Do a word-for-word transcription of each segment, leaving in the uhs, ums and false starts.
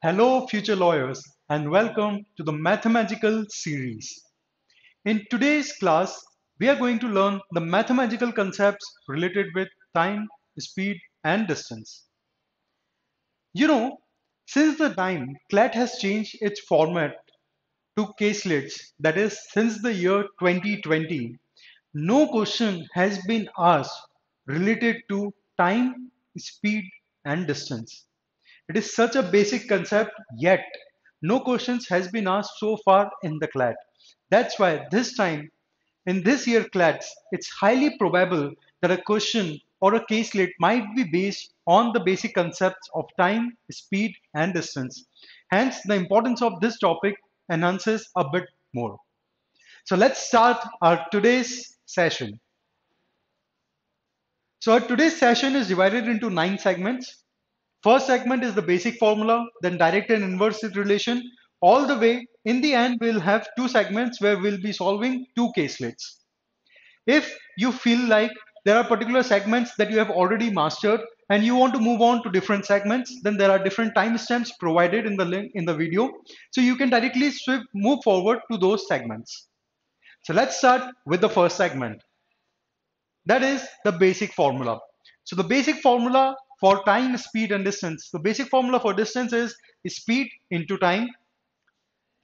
Hello future lawyers and welcome to the Mathemagical series. In today's class, we are going to learn the mathematical concepts related with time, speed and distance. You know, since the time CLAT has changed its format to caselets, that is since the year twenty twenty, no question has been asked related to time, speed and distance. It is such a basic concept, yet no questions has been asked so far in the CLAT. That's why this time, in this year CLATs, it's highly probable that a question or a caselet might be based on the basic concepts of time, speed and distance. Hence, the importance of this topic enhances a bit more. So let's start our today's session. So our today's session is divided into nine segments. First segment is the basic formula, then direct and inverse relation, all the way. In the end, we'll have two segments where we'll be solving two caselets. If you feel like there are particular segments that you have already mastered and you want to move on to different segments, then there are different timestamps provided in the link in the video. So you can directly swift move forward to those segments. So let's start with the first segment. That is the basic formula. So the basic formula for time, speed and distance. The basic formula for distance is speed into time.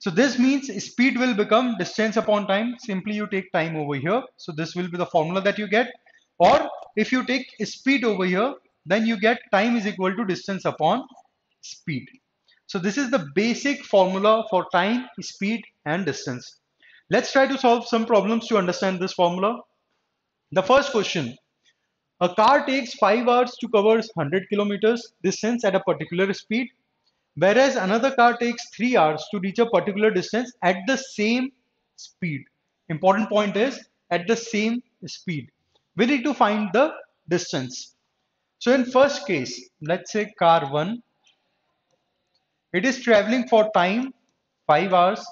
So this means speed will become distance upon time. Simply you take time over here. So this will be the formula that you get. Or if you take speed over here, then you get time is equal to distance upon speed. So this is the basic formula for time, speed and distance. Let's try to solve some problems to understand this formula. The first question. A car takes five hours to cover one hundred kilometers distance at a particular speed, whereas another car takes three hours to reach a particular distance at the same speed. Important point is at the same speed. We need to find the distance. So in first case, let's say car one, it is traveling for time five hours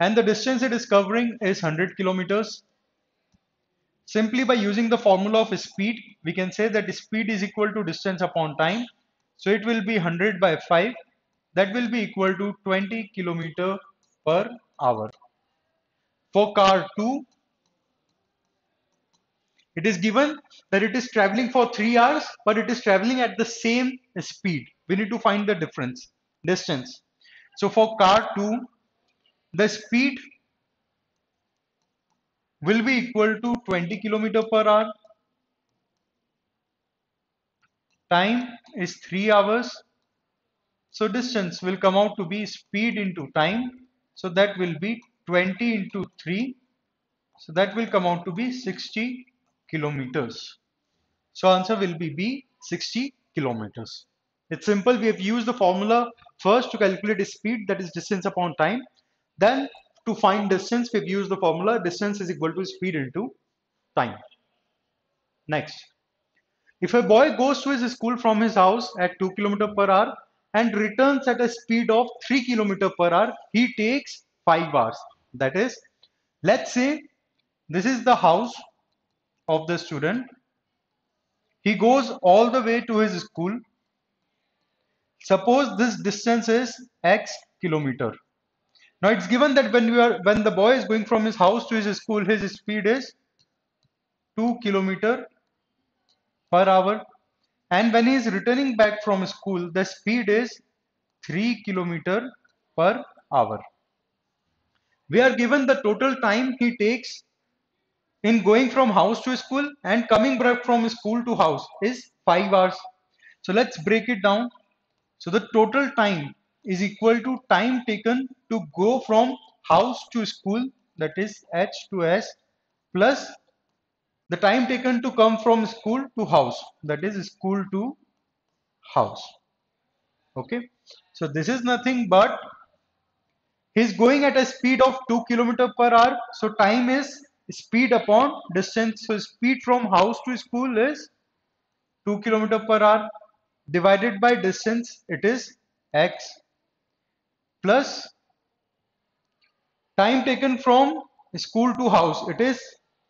and the distance it is covering is one hundred kilometers. Simply by using the formula of speed, we can say that speed is equal to distance upon time. So it will be one hundred by five. That will be equal to twenty kilometers per hour. For car two, it is given that it is traveling for three hours, but it is traveling at the same speed. We need to find the difference, distance. So for car two, the speed will be equal to twenty kilometers per hour. Time is three hours. So distance will come out to be speed into time. So that will be twenty into three. So that will come out to be sixty kilometers. So answer will be B, sixty kilometers. It's simple. We have used the formula first to calculate speed, that is distance upon time. Then to find distance, we've used the formula distance is equal to speed into time. Next, if a boy goes to his school from his house at two kilometers per hour and returns at a speed of three kilometers per hour, he takes five hours. That is, let's say this is the house of the student. He goes all the way to his school. Suppose this distance is X kilometer. Now it's given that when we are when the boy is going from his house to his school, his speed is two kilometers per hour, and when he is returning back from school, the speed is three kilometers per hour. We are given the total time he takes in going from house to school and coming back from school to house is five hours. So let's break it down. So the total time is equal to time taken to go from house to school, that is H to S, plus the time taken to come from school to house, that is school to house. Okay, so this is nothing but he's going at a speed of two kilometers per hour. So time is speed upon distance. So speed from house to school is two kilometers per hour divided by distance, it is X, plus time taken from school to house, it is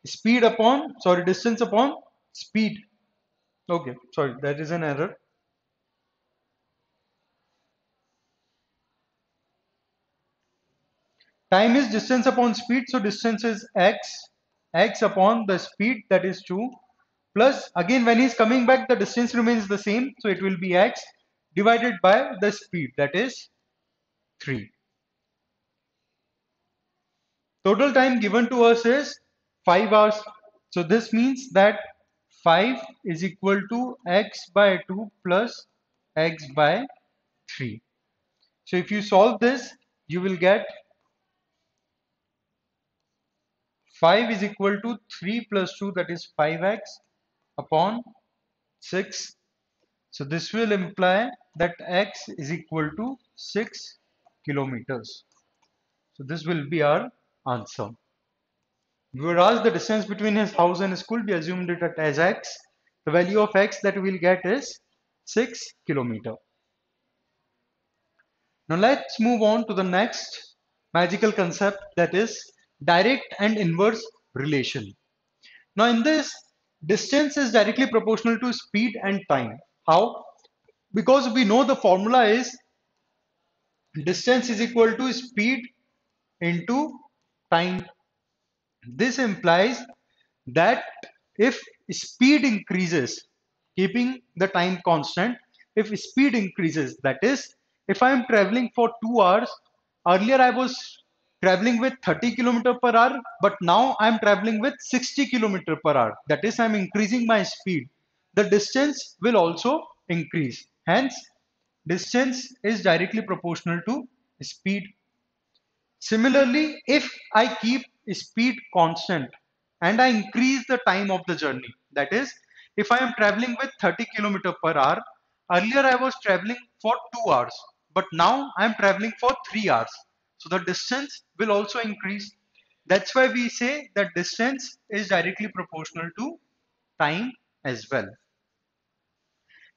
speed upon sorry distance upon speed. Okay, sorry, that is an error. Time is distance upon speed, so distance is x, x upon the speed, that is two, plus again when he's coming back the distance remains the same, so it will be x divided by the speed, that is three. Total time given to us is five hours. So this means that five is equal to x by two plus x by three. So if you solve this, you will get five is equal to three plus two, that is five x upon six. So this will imply that x is equal to six kilometers. So this will be our answer. We were asked the distance between his house and his school. We assumed it as x. The value of x that we will get is six kilometer. Now let's move on to the next magical concept, that is direct and inverse relation. Now in this, distance is directly proportional to speed and time. How? Because we know the formula is distance is equal to speed into time. This implies that if speed increases, keeping the time constant, if speed increases, that is, if I am traveling for two hours, earlier I was traveling with thirty kilometers per hour, but now I am traveling with sixty kilometers per hour, that is, I am increasing my speed, the distance will also increase. Hence, distance is directly proportional to speed. Similarly, if I keep speed constant and I increase the time of the journey, that is, if I am traveling with thirty kilometers per hour, earlier I was traveling for two hours, but now I am traveling for three hours, so the distance will also increase. That's why we say that distance is directly proportional to time as well.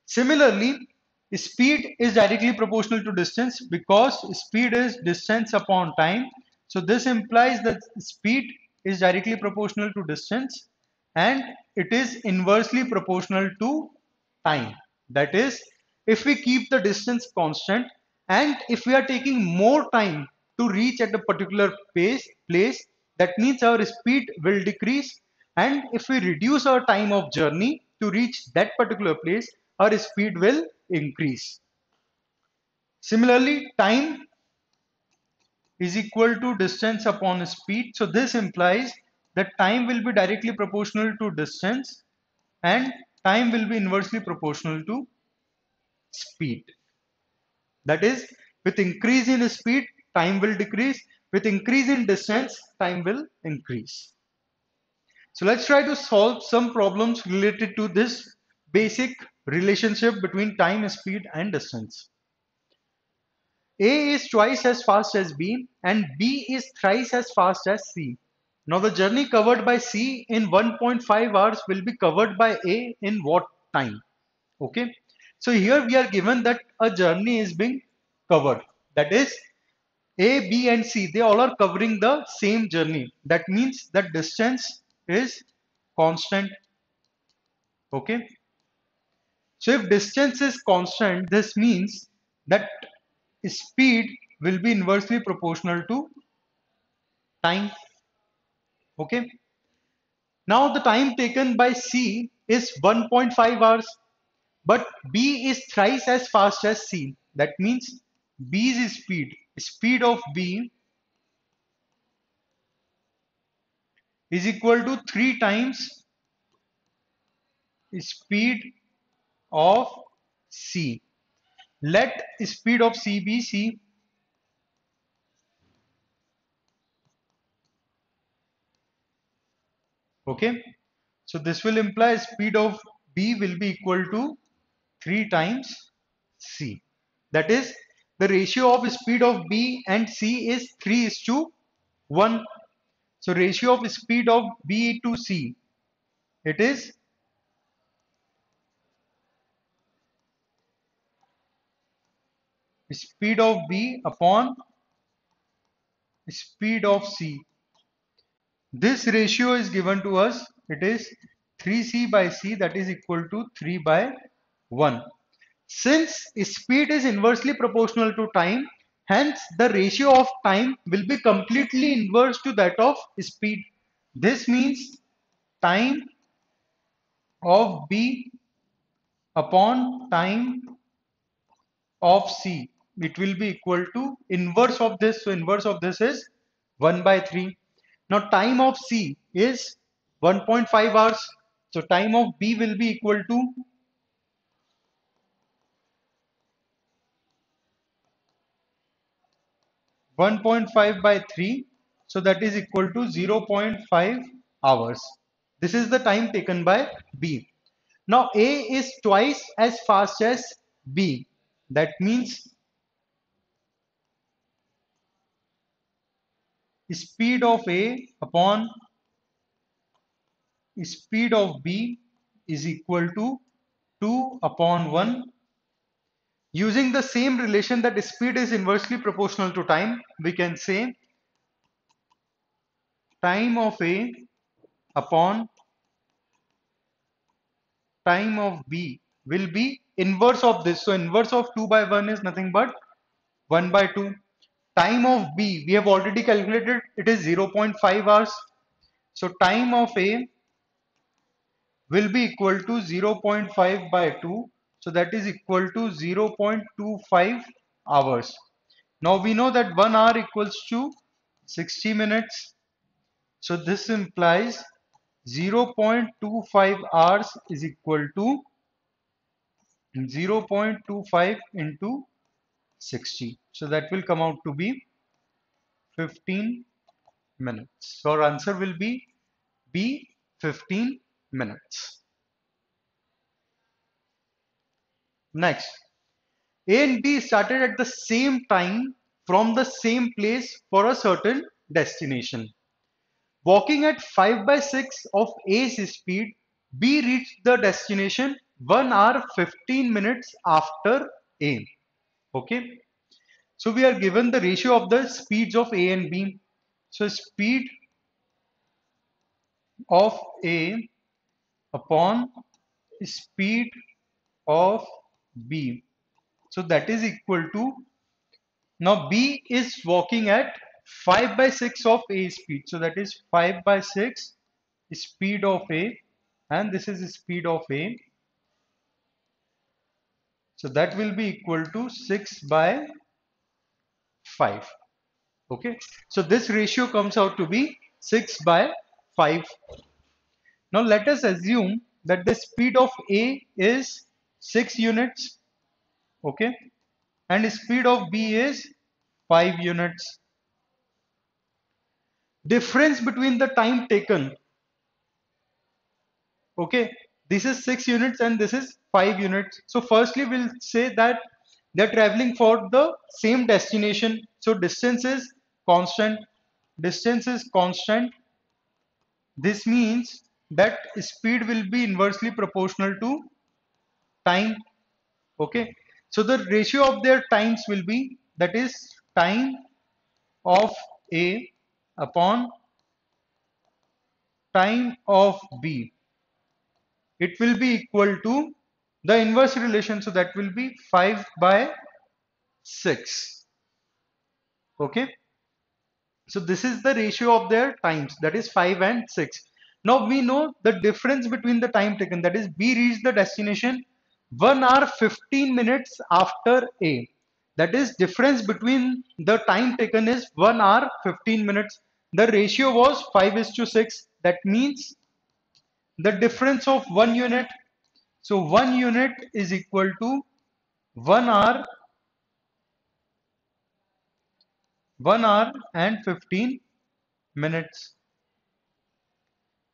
Similarly, speed is directly proportional to distance because speed is distance upon time. So this implies that speed is directly proportional to distance and it is inversely proportional to time. That is, if we keep the distance constant and if we are taking more time to reach at a particular place, that means our speed will decrease, and if we reduce our time of journey to reach that particular place, our speed will increase. Similarly, time is equal to distance upon speed. So this implies that time will be directly proportional to distance and time will be inversely proportional to speed. That is, with increase in speed, time will decrease. With increase in distance, time will increase. So let's try to solve some problems related to this basic relationship between time, speed and distance. A is twice as fast as B and B is thrice as fast as C. Now the journey covered by C in one point five hours will be covered by A in what time? Okay. So here we are given that a journey is being covered. That is, A, B and C, they all are covering the same journey. That means that distance is constant. Okay. So if distance is constant, this means that speed will be inversely proportional to time. Okay. Now the time taken by C is one point five hours, but B is thrice as fast as C. That means B's speed, speed of B is equal to three times speed of C. Let speed of C be C. Okay. So this will imply speed of B will be equal to three times C. That is, the ratio of speed of B and C is three is to one. So ratio of speed of B to C, it is speed of B upon speed of C. This ratio is given to us. It is three C by C, that is equal to three by one. Since speed is inversely proportional to time, Hence, the ratio of time will be completely inverse to that of speed. This means time of B upon time of C. It will be equal to inverse of this. So, inverse of this is one by three. Now, time of C is one point five hours. So, time of B will be equal to one point five by three, so that is equal to zero point five hours. This is the time taken by B. Now A is twice as fast as B. That means speed of A upon speed of B is equal to two upon one. Using the same relation that speed is inversely proportional to time, we can say time of A upon time of B will be inverse of this. So inverse of two by one is nothing but one by two. Time of B, we have already calculated, it is zero point five hours. So time of A will be equal to zero point five by two. So that is equal to zero point two five hours. Now we know that one hour equals to sixty minutes. So this implies zero point two five hours is equal to zero point two five into sixty. So that will come out to be fifteen minutes. So our answer will be B, fifteen minutes. Next, A and B started at the same time from the same place for a certain destination. Walking at five by six of A's speed, B reached the destination one hour fifteen minutes after A. Okay. So we are given the ratio of the speeds of A and B. So speed of A upon speed of B. So that is equal to, now B is walking at five by six of A speed. So that is five by six speed of A, and this is speed of A. So that will be equal to six by five. Okay. So this ratio comes out to be six by five. Now let us assume that the speed of A is six units, okay, and the speed of B is five units. Difference between the time taken, okay, this is six units and this is five units. So firstly we'll say that they're traveling for the same destination. So distance is constant. Distance is constant. This means that speed will be inversely proportional to time. Okay, so the ratio of their times will be, that is time of A upon time of B. It will be equal to the inverse relation, so that will be five by six. Okay, so this is the ratio of their times, that is five and six. Now we know the difference between the time taken, that is B reached the destination one hour fifteen minutes after A. That is difference between the time taken is one hour fifteen minutes. The ratio was five is to six. That means the difference of one unit. So one unit is equal to one hour. one hour and fifteen minutes.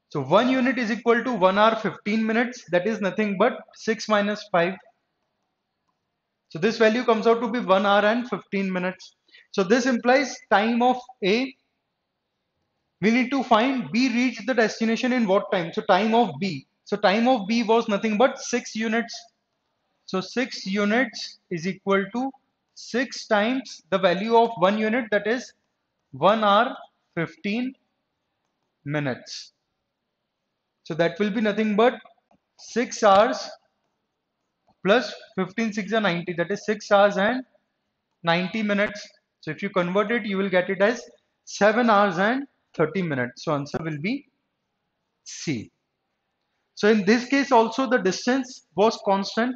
So one unit is equal to one hour fifteen minutes. That is nothing but six minus five. So this value comes out to be one hour and fifteen minutes. So this implies time of A. We need to find B reached the destination in what time? So time of B. So time of B was nothing but six units. So six units is equal to six times the value of one unit, that is one hour fifteen minutes. So that will be nothing but six hours plus fifteen, six are ninety. That is six hours and ninety minutes. So if you convert it, you will get it as seven hours and thirty minutes. So answer will be C. So in this case also the distance was constant,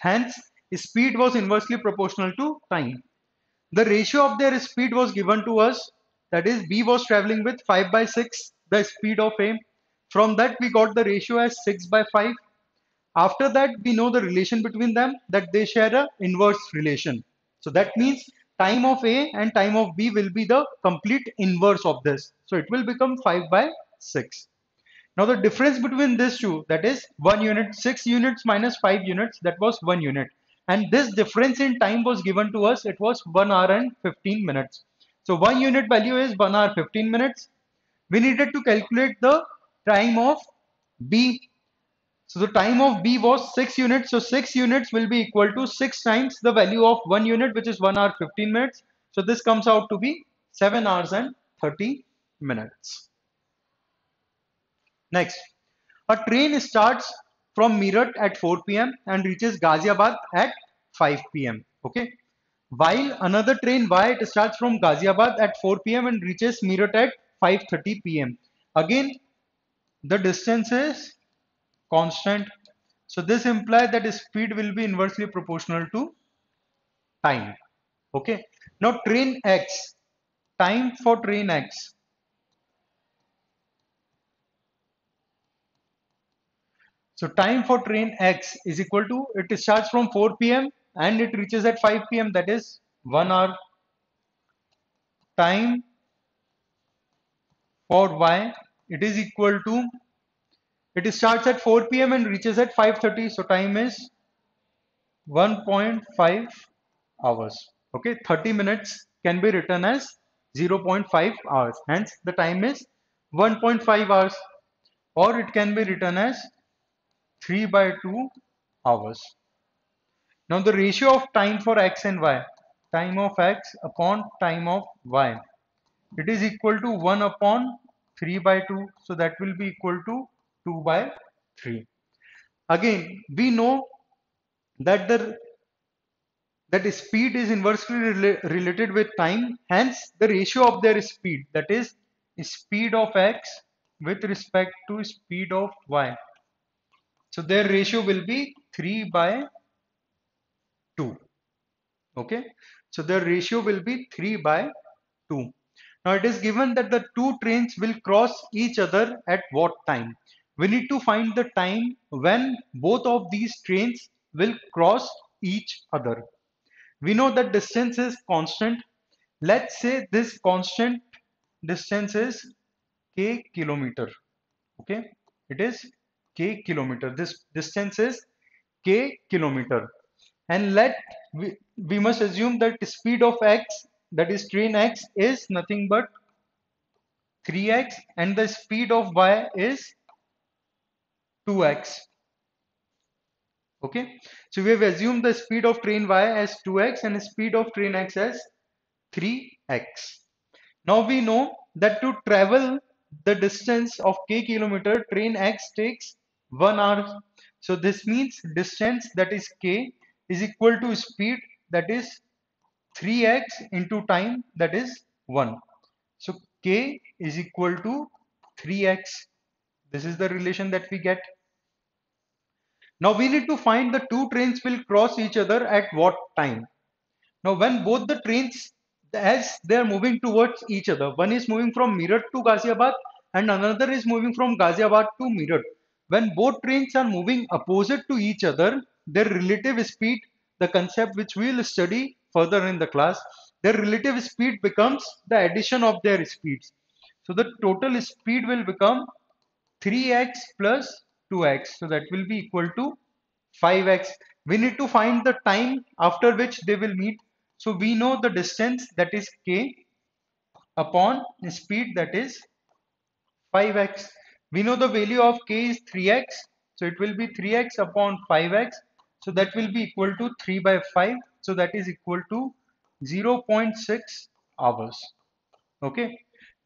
hence speed was inversely proportional to time. The ratio of their speed was given to us, that is B was traveling with five by six the speed of A. From that we got the ratio as six by five. After that we know the relation between them, that they share a inverse relation. So that means time of A and time of B will be the complete inverse of this. So it will become five by six. Now the difference between these two, that is one unit, six units minus five units, that was one unit. And this difference in time was given to us, it was one hour and fifteen minutes. So one unit value is one hour fifteen minutes. We needed to calculate the time of B. So the time of B was six units. So six units will be equal to six times the value of one unit, which is one hour fifteen minutes. So this comes out to be seven hours and thirty minutes. Next, a train starts from Meerut at four p m and reaches Ghaziabad at five p m Okay. While another train Y, it starts from Ghaziabad at four p m and reaches Meerut at five thirty p m Again, the distance is constant. So this implies that speed will be inversely proportional to time. Okay. Now train X, time for train X. So time for train X is equal to, it starts from four p m and it reaches at five p m, that is one hour. Time for Y, it is equal to, it starts at four p m and reaches at five thirty. So time is one point five hours. Okay, thirty minutes can be written as zero point five hours. Hence the time is one point five hours, or it can be written as three by two hours. Now the ratio of time for X and Y, time of X upon time of Y, it is equal to one upon three by two. So that will be equal to two by three. Again, we know that the that speed is inversely rela related with time. Hence the ratio of their speed, that is speed of X with respect to speed of Y, so their ratio will be three by two. Okay. So their ratio will be three by two. Now it is given that the two trains will cross each other at what time? We need to find the time when both of these trains will cross each other. We know that distance is constant. Let's say this constant distance is k kilometer. Okay. It is k kilometer. This distance is k kilometer. And let we, we must assume that the speed of X, that is train X, is nothing but three x, and the speed of Y is two x. Okay. So we have assumed the speed of train Y as two x and the speed of train X as three x. Now we know that to travel the distance of k kilometer, train X takes one hour. So this means distance, that is k, is equal to speed, that is three x into time, that is one. So k is equal to three x. This is the relation that we get. Now we need to find the two trains will cross each other at what time. Now when both the trains, as they are moving towards each other, one is moving from Meerut to Ghaziabad and another is moving from Ghaziabad to Meerut. When both trains are moving opposite to each other, their relative speed, the concept which we will study further in the class, their relative speed becomes the addition of their speeds. So the total speed will become three x plus two x. So that will be equal to five x. We need to find the time after which they will meet. So we know the distance, that is k, upon speed, that is five x. We know the value of k is three x. So it will be three x upon five x. So that will be equal to three by five. So that is equal to zero point six hours. Okay.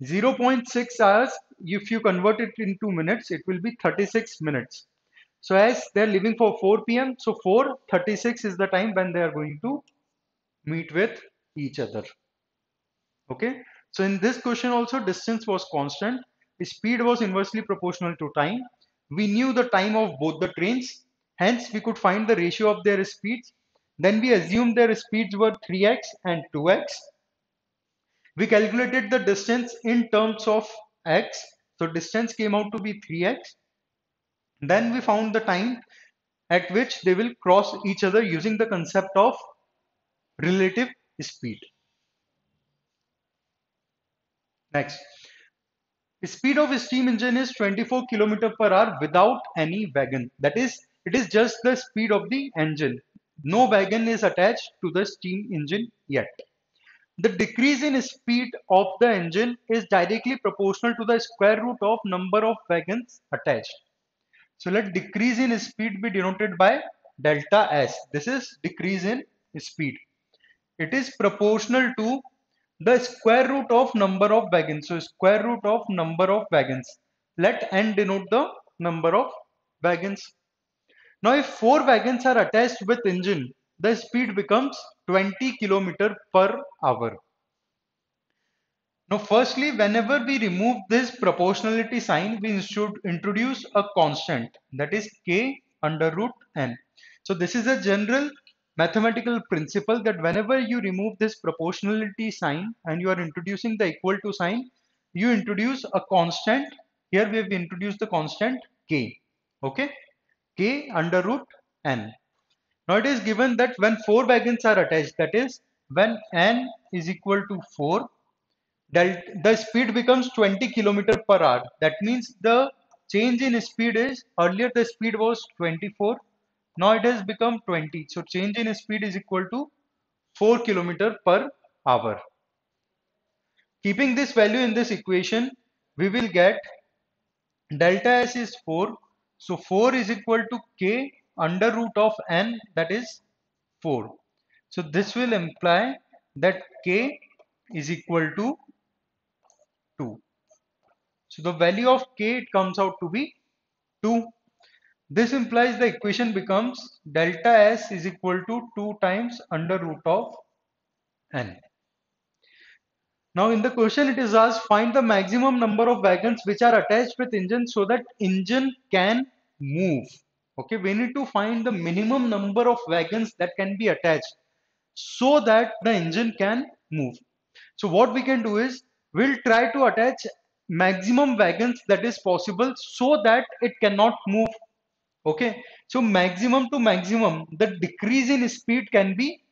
zero point six hours, if you convert it into minutes, it will be thirty-six minutes. So as they are leaving for four p m, so four thirty-six is the time when they are going to meet with each other. Okay, so in this question also distance was constant, speed was inversely proportional to time. We knew the time of both the trains, hence we could find the ratio of their speeds. Then we assumed their speeds were three x and two x. We calculated the distance in terms of x, so distance came out to be three x. Then we found the time at which they will cross each other using the concept of relative speed. Next, speed of a steam engine is twenty-four kilometers per hour without any wagon. That is, it is just the speed of the engine. No wagon is attached to the steam engine yet. The decrease in speed of the engine is directly proportional to the square root of number of wagons attached. So let decrease in speed be denoted by delta S. This is decrease in speed. It is proportional to the square root of number of wagons. So square root of number of wagons. Let N denote the number of wagons. Now if four wagons are attached with engine, the speed becomes twenty kilometers per hour. Now firstly, whenever we remove this proportionality sign, we should introduce a constant, that is k under root n. So this is a general mathematical principle that whenever you remove this proportionality sign and you are introducing the equal to sign, you introduce a constant. Here we have introduced the constant k. Okay, k under root n. Now it is given that when four wagons are attached, that is when n is equal to four, delta, the speed becomes twenty kilometers per hour. That means the change in speed is, earlier the speed was twenty-four, now it has become twenty. So change in speed is equal to four kilometers per hour. Keeping this value in this equation, we will get delta S is four. So four is equal to k under root of n, that is four. So this will imply that k is equal to two. So the value of k, it comes out to be two. This implies the equation becomes delta S is equal to two times under root of n. Now in the question it is asked, find the maximum number of wagons which are attached with engine so that engine can move. Okay, we need to find the minimum number of wagons that can be attached so that the engine can move. So what we can do is, we'll try to attach maximum wagons that is possible so that it cannot move. Okay, so maximum to maximum, the decrease in speed can be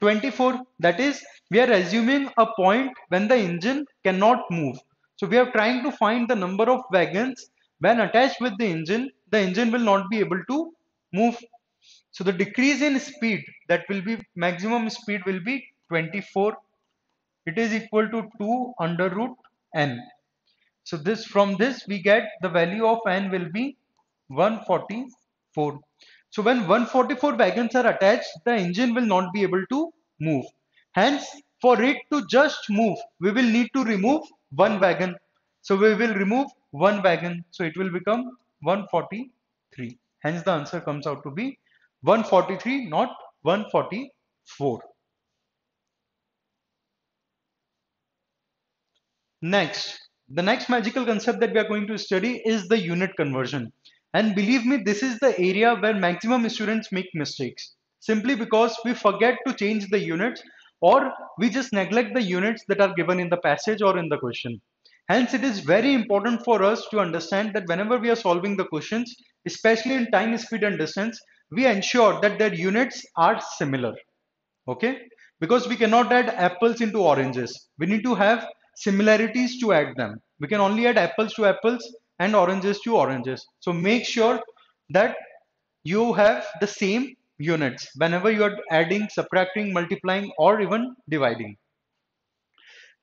twenty-four. That is, we are assuming a point when the engine cannot move. So we are trying to find the number of wagons when attached with the engine, the engine will not be able to move. So the decrease in speed, that will be maximum speed, will be twenty-four. It is equal to two under root n. So this, from this we get the value of n will be one hundred forty-four. So when one hundred forty-four wagons are attached, the engine will not be able to move. Hence, for it to just move, we will need to remove one wagon. So we will remove one wagon. So it will become one hundred forty-three. Hence the answer comes out to be one hundred forty-three, not one hundred forty-four. Next, the next magical concept that we are going to study is the unit conversion. And believe me, this is the area where maximum students make mistakes, simply because we forget to change the units, or we just neglect the units that are given in the passage or in the question. Hence, it is very important for us to understand that whenever we are solving the questions, especially in time, speed and distance, we ensure that their units are similar. Okay, because we cannot add apples into oranges. We need to have similarities to add them. We can only add apples to apples and oranges to oranges. So make sure that you have the same units whenever you are adding, subtracting, multiplying or even dividing.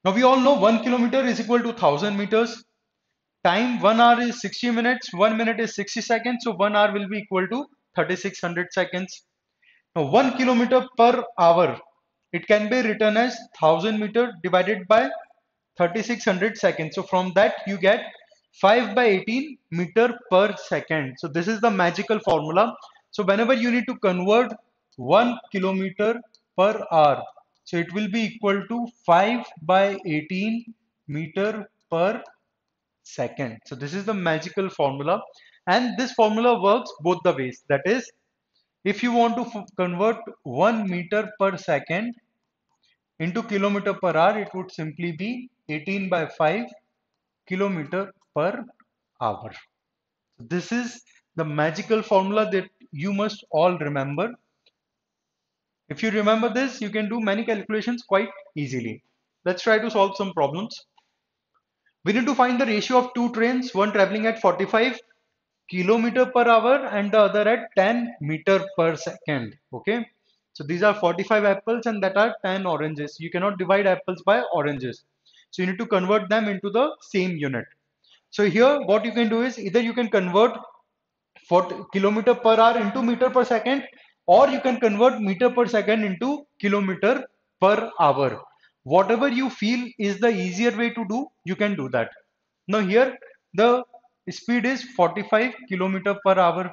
Now we all know one kilometer is equal to one thousand meters. Time one hour is sixty minutes. one minute is sixty seconds. So one hour will be equal to thirty-six hundred seconds. Now one kilometer per hour, it can be written as one thousand meter divided by thirty-six hundred seconds. So from that you get five by eighteen meter per second. So this is the magical formula. So whenever you need to convert one kilometer per hour So it will be equal to five by eighteen meter per second. So this is the magical formula, and this formula works both the ways. That is, if you want to convert one meter per second into kilometer per hour, it would simply be eighteen by five kilometer per hour. This is the magical formula that you must all remember. If you remember this, you can do many calculations quite easily. Let's try to solve some problems. We need to find the ratio of two trains, one traveling at forty-five kilometer per hour and the other at ten meter per second. Okay. So these are forty-five apples and that are ten oranges. You cannot divide apples by oranges. So you need to convert them into the same unit. So here what you can do is either you can convert kilometer per hour into meter per second, or you can convert meter per second into kilometer per hour. Whatever you feel is the easier way to do, you can do that. Now here the speed is forty-five kilometer per hour.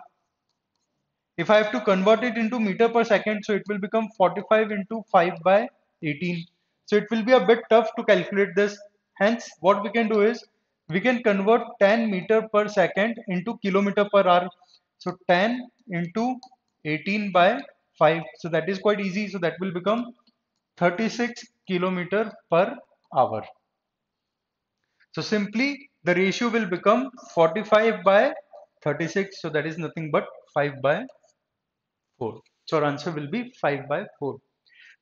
If I have to convert it into meter per second, so it will become forty-five into five by eighteen. So it will be a bit tough to calculate this. Hence, what we can do is we can convert ten meter per second into kilometer per hour. So ten into eighteen by five. So that is quite easy. So that will become thirty-six kilometer per hour. So simply the ratio will become forty-five by thirty-six. So that is nothing but five by four. So our answer will be five by four.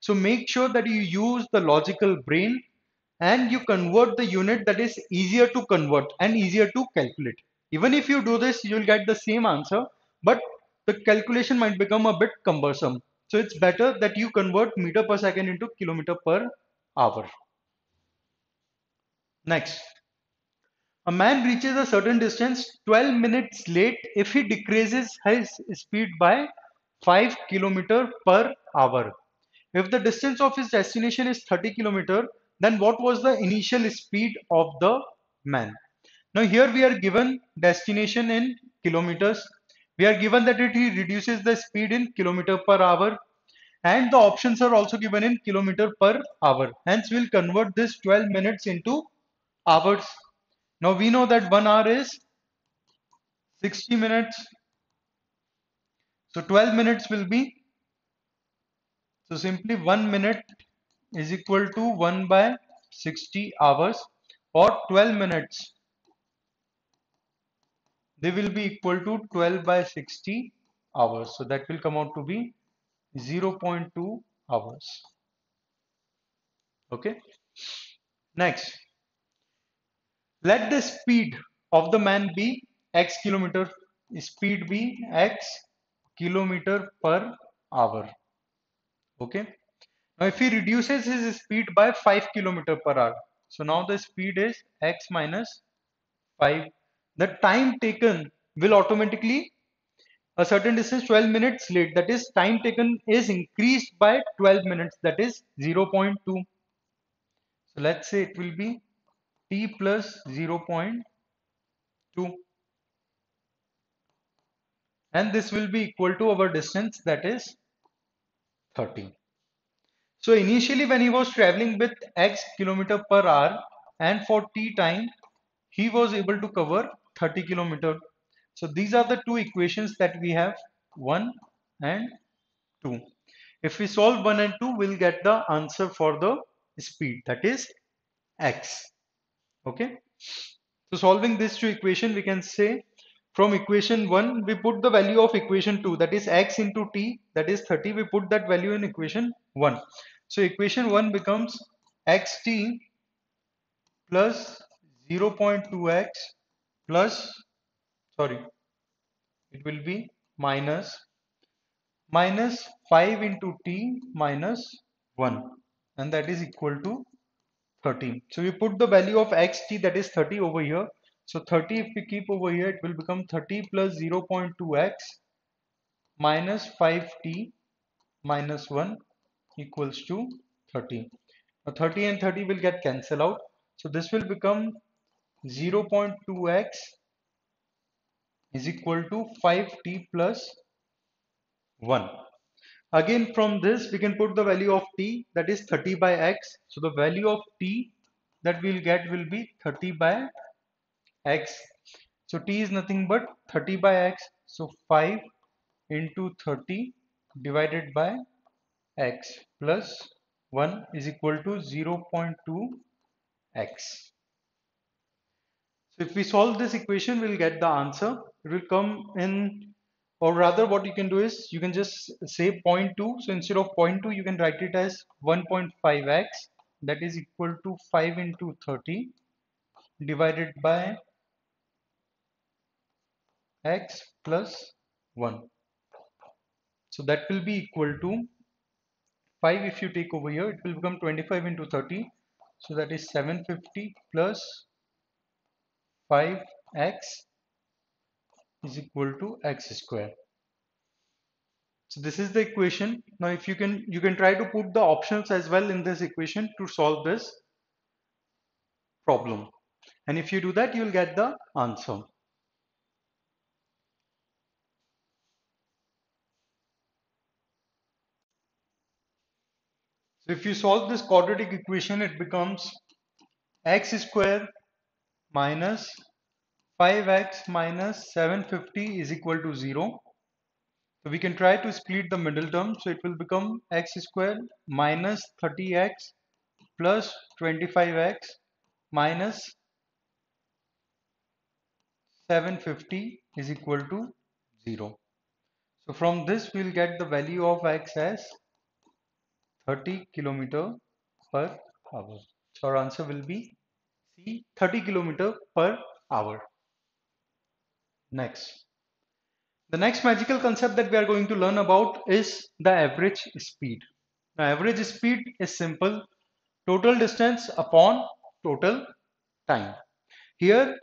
So make sure that you use the logical brain and you convert the unit that is easier to convert and easier to calculate. Even if you do this, you'll get the same answer, but the calculation might become a bit cumbersome. So it's better that you convert meter per second into kilometer per hour. Next, a man reaches a certain distance twelve minutes late if he decreases his speed by five kilometer per hour. If the distance of his destination is thirty kilometer, then what was the initial speed of the man? Now here we are given destination in kilometers. We are given that it reduces the speed in kilometer per hour, and the options are also given in kilometer per hour. Hence we'll convert this twelve minutes into hours. Now we know that one hour is sixty minutes. So twelve minutes will be, so simply one minute is equal to one by sixty hours, or twelve minutes, they will be equal to twelve by sixty hours. So that will come out to be zero point two hours. Okay. Next, let the speed of the man be x kilometer, speed be x kilometer per hour. Okay. Now if he reduces his speed by five kilometer per hour, so now the speed is x minus five. The time taken will automatically, a certain distance twelve minutes late, that is time taken is increased by twelve minutes, that is zero point two. So let's say it will be t plus zero point two, and this will be equal to our distance, that is thirty. So initially when he was traveling with x kilometer per hour and for t time, he was able to cover thirty kilometer. So these are the two equations that we have, one and two. If we solve one and two, we'll get the answer for the speed, that is x. Okay. So solving these two equations, we can say from equation one, we put the value of equation two, that is x into t, that is thirty. We put that value in equation one. So equation one becomes xt plus zero point two x plus, sorry, it will be minus, minus five into t minus one, and that is equal to thirty. So we put the value of xt, that is thirty, over here. So thirty, if we keep over here, it will become thirty plus zero point two x minus five t minus one equals to thirty. Now thirty and thirty will get cancelled out. So this will become zero point two x is equal to five t plus one. Again, from this we can put the value of t, that is thirty by x. So the value of t that we will get will be thirty by x. So t is nothing but thirty by x. So five into thirty divided by x plus one is equal to zero point two x. So if we solve this equation, we will get the answer. It will come in, or rather what you can do is you can just say zero point two. So instead of zero point two, you can write it as one point five x, that is equal to five into thirty divided by x plus one. So that will be equal to five. If you take over here, it will become twenty-five into thirty. So that is seven hundred fifty plus five x is equal to x square. So this is the equation. Now if you can, you can try to put the options as well in this equation to solve this problem. And if you do that, you will get the answer. So if you solve this quadratic equation, it becomes x square minus five x minus seven hundred fifty is equal to zero. So we can try to split the middle term. So it will become x square minus thirty x plus twenty-five x minus seven hundred fifty is equal to zero. So from this we will get the value of x as thirty kilometer per hour. So our answer will be C, thirty kilometer per hour. Next, the next magical concept that we are going to learn about is the average speed. Now, average speed is simple: total distance upon total time. Here,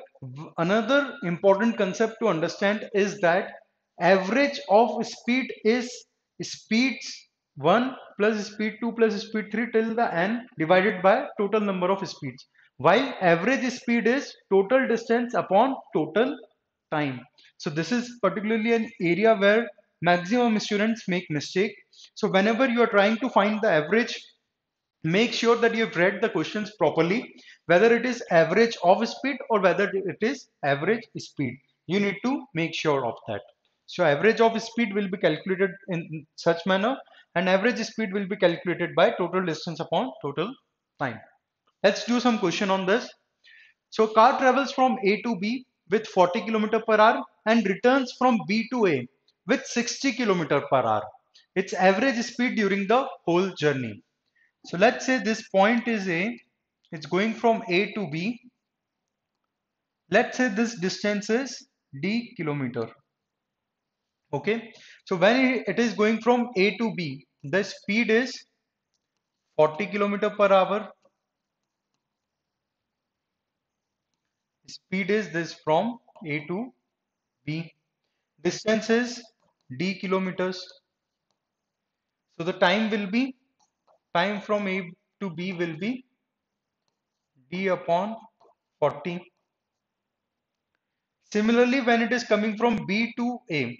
another important concept to understand is that average of speed is speeds one plus speed two plus speed three till the n divided by total number of speeds, while average speed is total distance upon total time. So this is particularly an area where maximum students make mistake. So whenever you are trying to find the average, make sure that you have read the questions properly, whether it is average of speed or whether it is average speed. You need to make sure of that. So average of speed will be calculated in such manner, and average speed will be calculated by total distance upon total time. Let's do some question on this. So car travels from A to B with forty kilometer per hour and returns from B to A with sixty kilometer per hour. Its average speed during the whole journey. So let's say this point is A. It's going from A to B. Let's say this distance is D kilometer. Okay. So when it is going from A to B, the speed is forty kilometer per hour. Speed is this from A to B. Distance is D kilometers. So the time will be, time from A to B will be D upon forty. Similarly, when it is coming from B to A,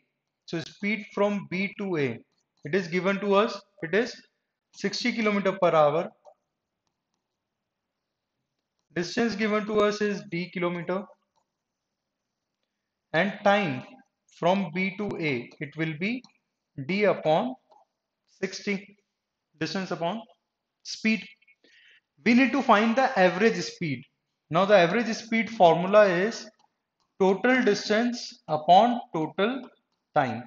so speed from B to A, it is given to us, it is sixty kilometer per hour. Distance given to us is D kilometer, and time from B to A, it will be D upon sixty, distance upon speed. We need to find the average speed. Now the average speed formula is total distance upon total time.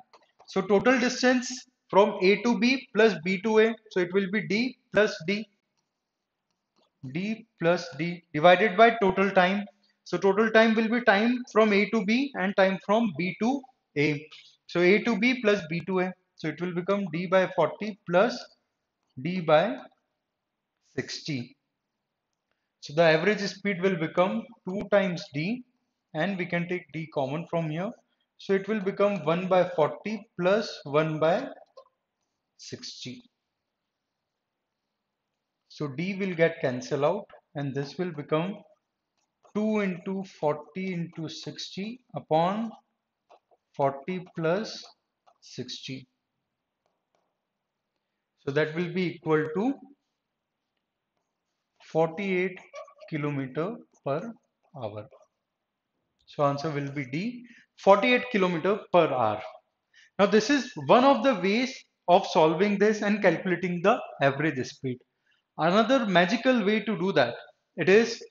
So total distance from A to B plus B to A, so it will be D plus D. D plus D divided by total time. So total time will be time from A to B and time from B to A. So A to B plus B to A. So it will become D by forty plus D by sixty. So the average speed will become two times D, and we can take D common from here. So it will become one by forty plus one by sixty. So D will get cancelled out, and this will become two into forty into sixty upon forty plus sixty. So that will be equal to forty-eight kilometer per hour. So answer will be D, forty-eight kilometer per hour. Now this is one of the ways of solving this and calculating the average speed. Another magical way to do that, it is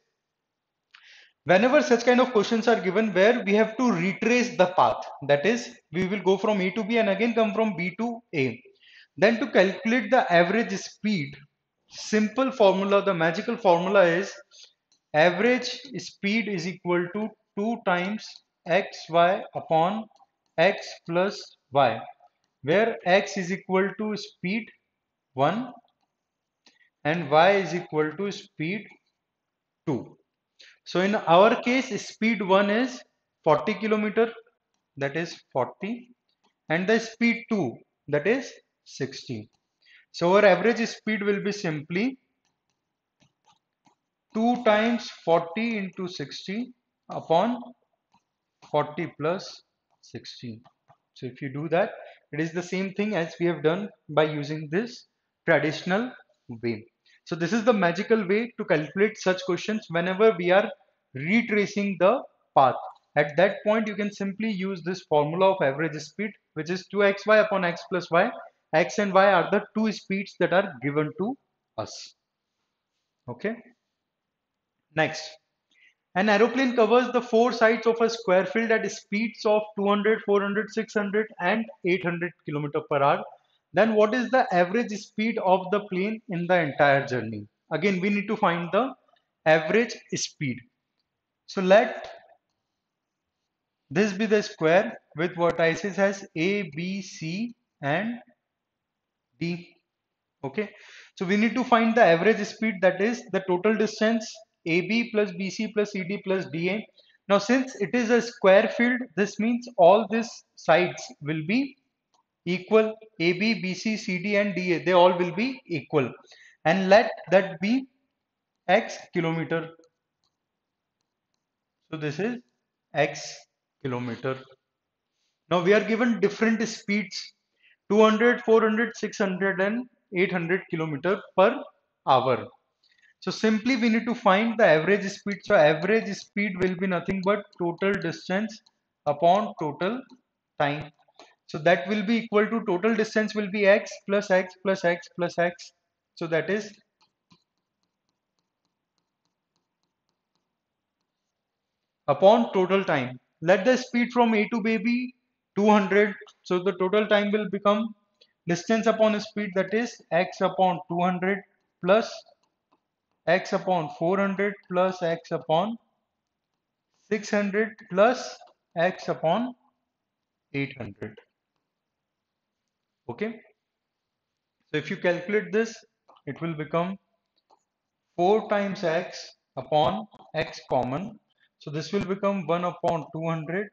whenever such kind of questions are given where we have to retrace the path, that is we will go from A to B and again come from B to A. Then to calculate the average speed, simple formula, the magical formula is average speed is equal to two times x y upon x plus y, where x is equal to speed one and y is equal to speed two. So in our case speed one is forty kilometer, that is forty, and the speed two, that is sixty. So our average speed will be simply two times forty into sixty upon forty plus sixty. So if you do that, it is the same thing as we have done by using this traditional way. So this is the magical way to calculate such questions whenever we are retracing the path. At that point you can simply use this formula of average speed, which is two x y upon x plus y. X and y are the two speeds that are given to us. Okay. Next, an aeroplane covers the four sides of a square field at speeds of two hundred, four hundred, six hundred and eight hundred kilometers per hour. Then what is the average speed of the plane in the entire journey? Again, we need to find the average speed. So let this be the square with vertices as A, B, C and D. Okay. So we need to find the average speed, that is the total distance A B plus B C plus C D plus D A. Now since it is a square field, this means all these sides will be equal. A B, B C, C D and D A, they all will be equal. And let that be x kilometer. So this is x kilometer. Now we are given different speeds, two hundred, four hundred, six hundred and eight hundred kilometers per hour. So simply we need to find the average speed. So average speed will be nothing but total distance upon total time. So that will be equal to total distance will be x plus x plus x plus x. So that is upon total time. Let the speed from A to B two hundred. So the total time will become distance upon speed, that is x upon two hundred plus x upon four hundred plus x upon six hundred plus x upon eight hundred. Okay, so if you calculate this, it will become four times x upon x common, so this will become one upon two hundred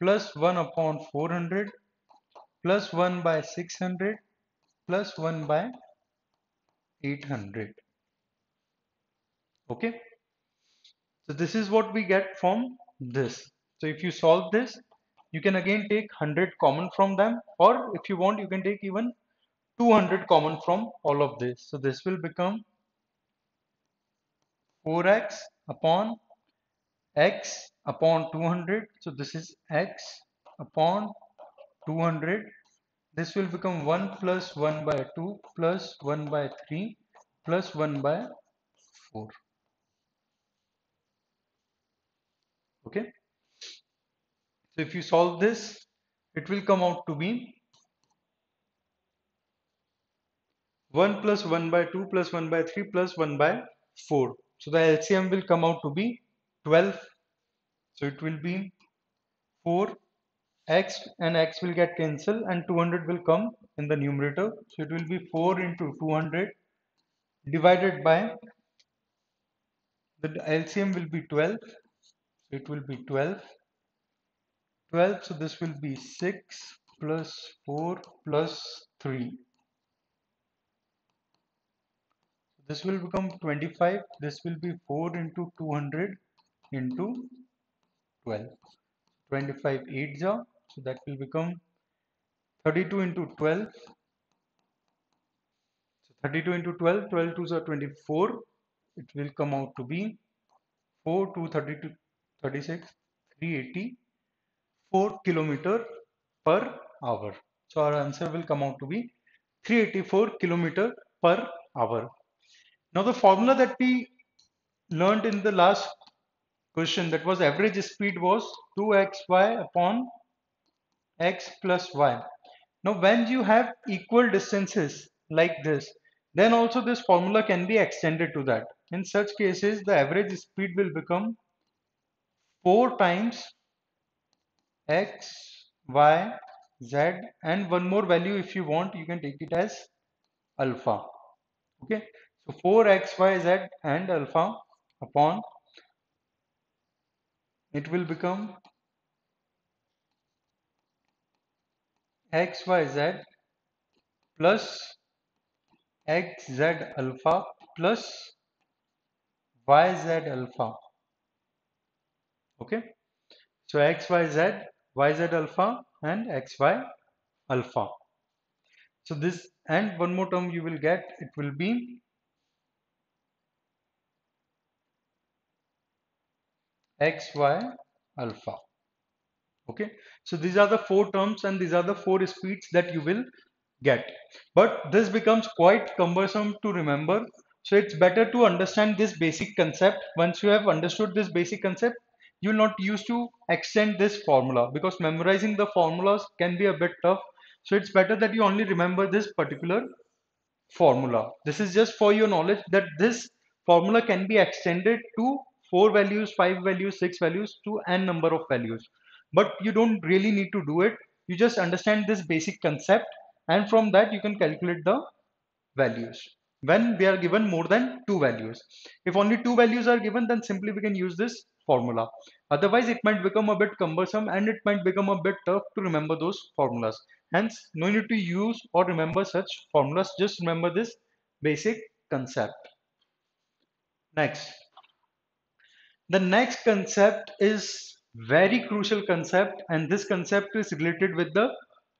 plus one upon four hundred plus one by six hundred plus one by eight hundred. Okay, so this is what we get from this. So if you solve this, you can again take one hundred common from them, or if you want you can take even two hundred common from all of this. So this will become four x upon x upon two hundred. So this is x upon two hundred. This will become one plus one by two plus one by three plus one by four. Okay, so if you solve this, it will come out to be one plus one by two plus one by three plus one by four. So the L C M will come out to be twelve. So it will be four x and x will get cancelled and two hundred will come in the numerator. So it will be four into two hundred divided by the L C M will be twelve. It will be twelve, twelve, so this will be six plus four plus three. This will become twenty-five, this will be four into two hundred into twelve. twenty-five eights are, so that will become thirty-two into twelve thirty-two into twelve, twelve twos are twenty-four, it will come out to be four to thirty-two, thirty-six, three hundred eighty-four kilometer per hour. So our answer will come out to be three hundred eighty-four kilometer per hour. Now the formula that we learned in the last question, that was average speed was two x y upon x plus y. Now when you have equal distances like this, then also this formula can be extended to that. In such cases, the average speed will become four times x, y, z, and one more value if you want, you can take it as alpha. Okay, so four x, y, z and alpha upon, it will become x, y, z plus x, z alpha plus y, z alpha. Okay, so x, y, z, y, z alpha and x, y alpha. So this, and one more term you will get, it will be x, y alpha. Okay, so these are the four terms and these are the four speeds that you will get, but this becomes quite cumbersome to remember. So it's better to understand this basic concept. Once you have understood this basic concept, you will not use to extend this formula, because memorizing the formulas can be a bit tough. So it's better that you only remember this particular formula. This is just for your knowledge that this formula can be extended to four values, five values, six values, to n number of values. But you don't really need to do it. You just understand this basic concept, and from that you can calculate the values when they are given more than two values. If only two values are given, then simply we can use this formula. Otherwise it might become a bit cumbersome and it might become a bit tough to remember those formulas. Hence no need to use or remember such formulas. Just remember this basic concept. Next. The next concept is very crucial concept, and this concept is related with the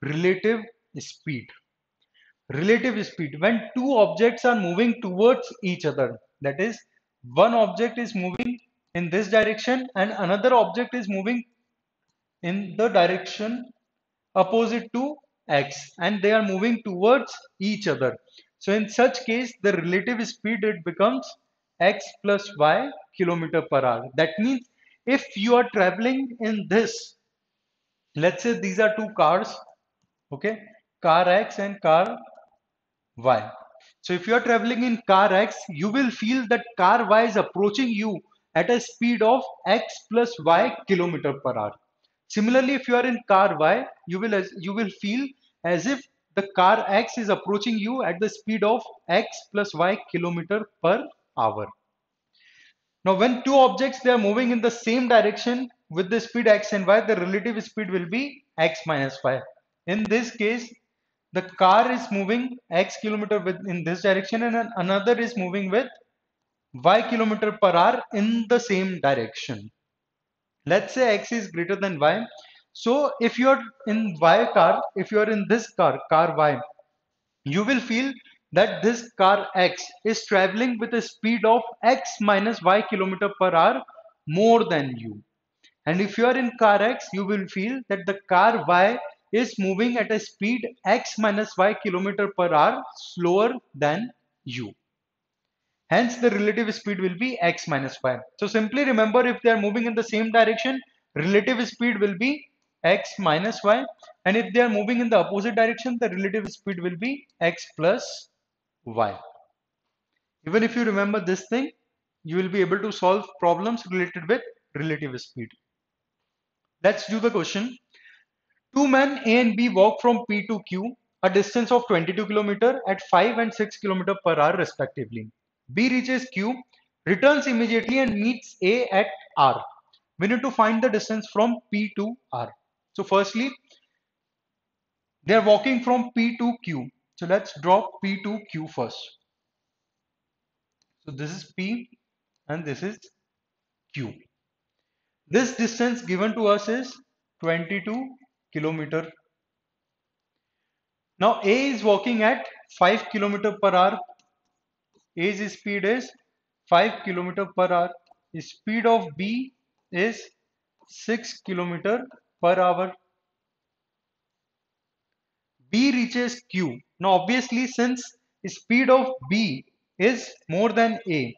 relative speed. Relative speed, when two objects are moving towards each other, that is, one object is moving in this direction and another object is moving in the direction opposite to x, and they are moving towards each other. So in such case, the relative speed, it becomes x plus y kilometer per hour. That means if you are traveling in this, let's say these are two cars, okay, car X and car Y. So if you are traveling in car X, you will feel that car Y is approaching you at a speed of x plus y kilometer per hour. Similarly, if you are in car Y, you will as you will feel as if the car X is approaching you at the speed of x plus y kilometer per hour. Now when two objects, they are moving in the same direction with the speed x and y, the relative speed will be x minus y. In this case, the car is moving x kilometer with in this direction and another is moving with y kilometer per hour in the same direction. Let's say x is greater than y. So if you are in y car, if you are in this car, car y, you will feel that this car X is traveling with a speed of X minus Y kilometer per hour more than you. And if you are in car X, you will feel that the car Y is moving at a speed X minus Y kilometer per hour slower than you. Hence the relative speed will be X minus Y. So simply remember, if they are moving in the same direction, relative speed will be X minus Y. And if they are moving in the opposite direction, the relative speed will be X plus Y. Even if you remember this thing, you will be able to solve problems related with relative speed. Let's do the question. Two men A and B walk from P to Q, a distance of twenty-two kilometers at five and six kilometers per hour respectively. B reaches Q, returns immediately and meets A at R. We need to find the distance from P to R. So firstly, they are walking from P to Q. So let's draw P to Q first. So this is P and this is Q. This distance given to us is twenty-two kilometers. Now A is walking at five kilometers per hour A's speed is five kilometers per hour. Speed of B is six kilometers per hour. B reaches Q. Now obviously, since speed of B is more than A,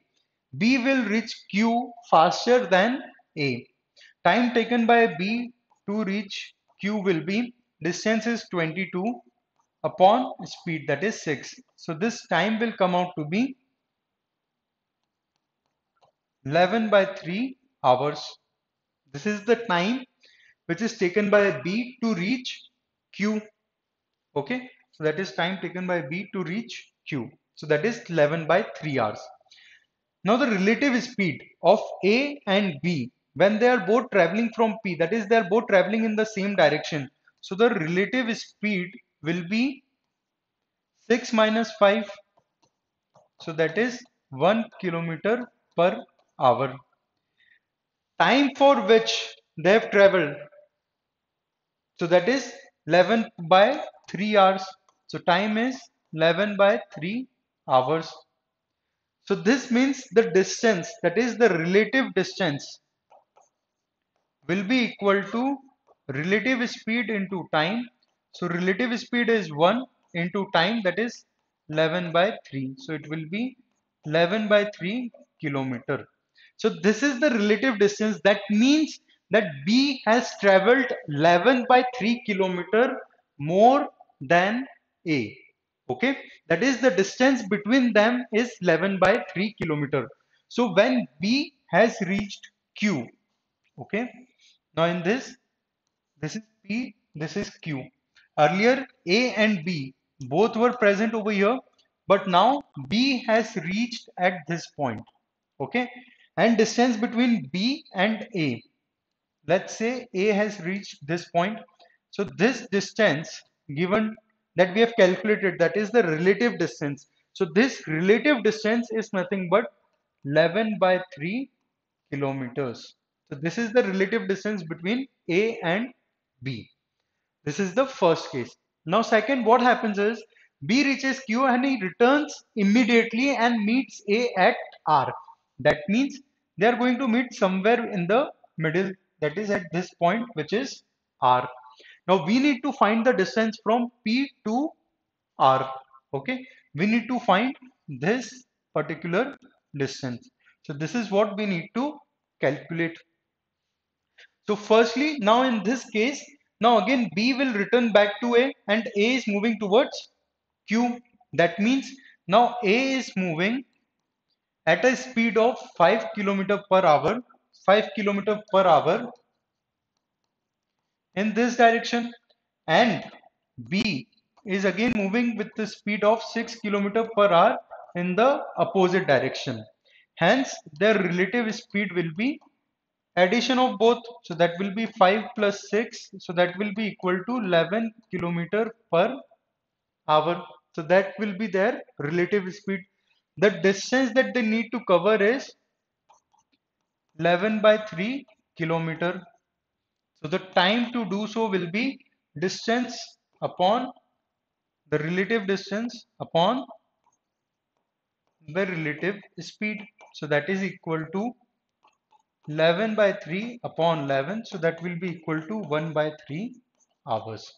B will reach Q faster than A. Time taken by B to reach Q will be, distance is twenty-two upon speed, that is six. So this time will come out to be eleven by three hours. This is the time which is taken by B to reach Q. Okay, so that is time taken by B to reach Q. So that is eleven by three hours. Now the relative speed of A and B when they are both traveling from P, that is they are both traveling in the same direction. So the relative speed will be six minus five. So that is one kilometer per hour. Time for which they have traveled, so that is eleven by three hours. So time is eleven by three hours. So this means the distance, that is the relative distance, will be equal to relative speed into time. So relative speed is one into time, that is eleven by three. So it will be eleven by three kilometer. So this is the relative distance. That means that B has traveled eleven by three kilometer more than A. Okay, that is the distance between them is eleven by three kilometer. So when B has reached Q, okay, now in this, this is P, this is Q. Earlier A and B both were present over here, but now B has reached at this point. Okay, and distance between B and A, let's say A has reached this point. So this distance given that we have calculated, that is the relative distance. So this relative distance is nothing but eleven by three kilometers. So this is the relative distance between A and B. This is the first case. Now second, what happens is B reaches Q and he returns immediately and meets A at R. That means they are going to meet somewhere in the middle, that is at this point, which is R. Now we need to find the distance from P to R. Okay, we need to find this particular distance. So this is what we need to calculate. So firstly, now in this case, now again B will return back to A and A is moving towards Q. That means now A is moving at a speed of five kilometers per hour, five kilometers per hour in this direction, and B is again moving with the speed of six kilometers per hour in the opposite direction. Hence their relative speed will be addition of both. So that will be five plus six. So that will be equal to eleven kilometers per hour. So that will be their relative speed. The distance that they need to cover is eleven by three kilometer. So the time to do so will be distance upon the relative distance upon the relative speed. So that is equal to eleven by three upon eleven. So that will be equal to one by three hours.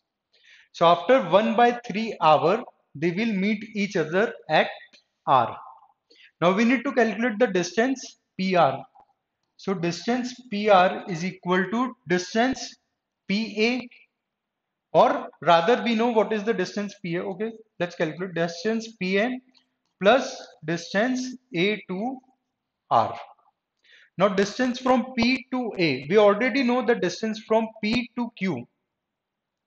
So after one by three hour, they will meet each other at R. Now we need to calculate the distance P R. So distance P R is equal to distance P A, or rather we know what is the distance P A. Okay, let's calculate distance P A plus distance A to R. Now distance from P to A, we already know the distance from P to Q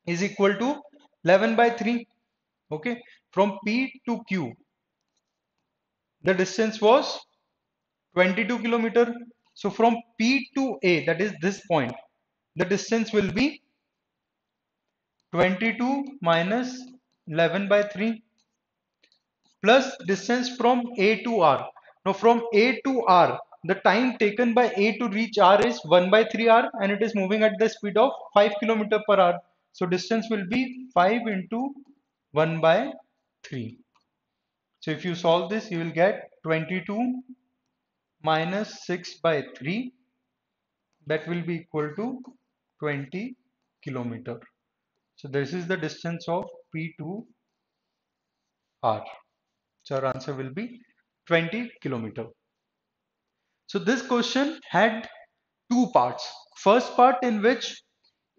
is equal to eleven by three. Okay, from P to Q the distance was twenty-two kilometer. So from P to A, that is this point, the distance will be twenty-two minus eleven by three plus distance from A to R. Now from A to R, the time taken by A to reach R is one by three R, and it is moving at the speed of five kilometers per hour. So distance will be five into one by three. So if you solve this, you will get twenty-two minus six by three, that will be equal to twenty kilometer. So this is the distance of P to R. So our answer will be twenty kilometer. So this question had two parts. First part, in which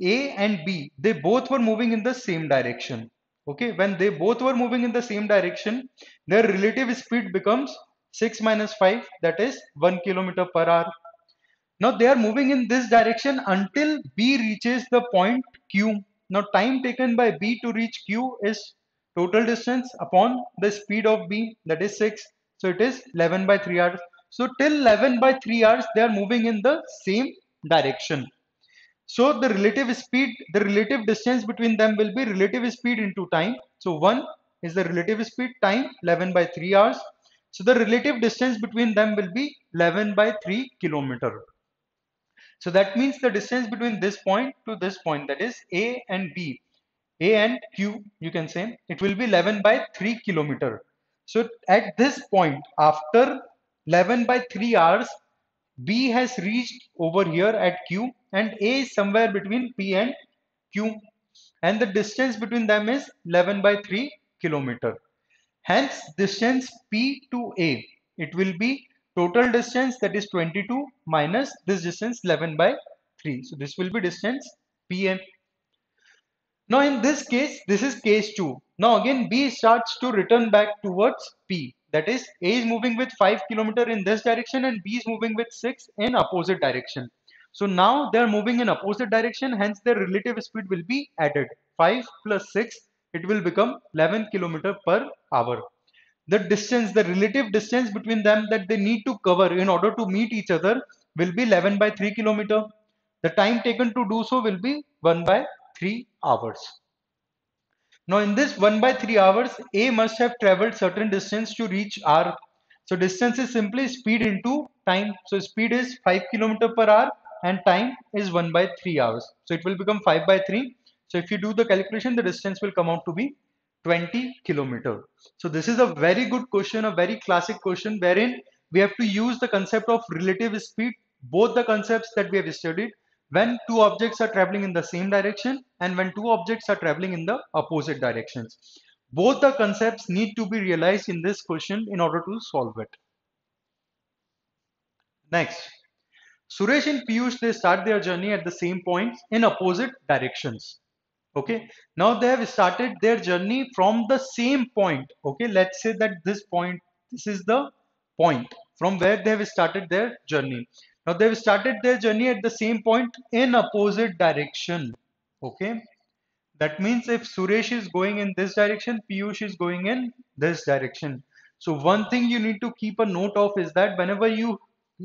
A and B, they both were moving in the same direction. Okay, when they both were moving in the same direction, their relative speed becomes six minus five, that is one kilometer per hour. Now they are moving in this direction until B reaches the point Q. Now time taken by B to reach Q is total distance upon the speed of B, that is six. So it is eleven by three hours. So till eleven by three hours they are moving in the same direction. So the relative speed, the relative distance between them will be relative speed into time. So one is the relative speed time eleven by three hours. So the relative distance between them will be eleven by three kilometer. So that means the distance between this point to this point, that is A and B, A and Q, you can say, it will be eleven by three kilometer. So at this point, after eleven by three hours, B has reached over here at Q and A is somewhere between P and Q, and the distance between them is eleven by three kilometer. Hence distance P to A, it will be total distance, that is twenty-two minus this distance eleven by three. So this will be distance P and. Now in this case, this is case two. Now again B starts to return back towards P. That is, A is moving with five kilometer in this direction and B is moving with six in opposite direction. So now they are moving in opposite direction, hence their relative speed will be added. five plus six, it will become eleven kilometer per hour. The distance, the relative distance between them that they need to cover in order to meet each other will be eleven by three kilometer. The time taken to do so will be one by three hours. Now in this one by three hours, A must have traveled certain distance to reach R. So distance is simply speed into time. So speed is five kilometer per hour and time is one by three hours. So it will become five by three. So if you do the calculation, the distance will come out to be twenty kilometer. So this is a very good question, a very classic question, wherein we have to use the concept of relative speed, both the concepts that we have studied, when two objects are traveling in the same direction and when two objects are traveling in the opposite directions. Both the concepts need to be realized in this question in order to solve it. Next, Suresh and Piyush, they start their journey at the same points in opposite directions. Okay, now they have started their journey from the same point. Okay, let's say that this point, this is the point from where they have started their journey. Now they have started their journey at the same point in opposite direction. Okay, that means if Suresh is going in this direction, Piyush is going in this direction. So one thing you need to keep a note of is that whenever you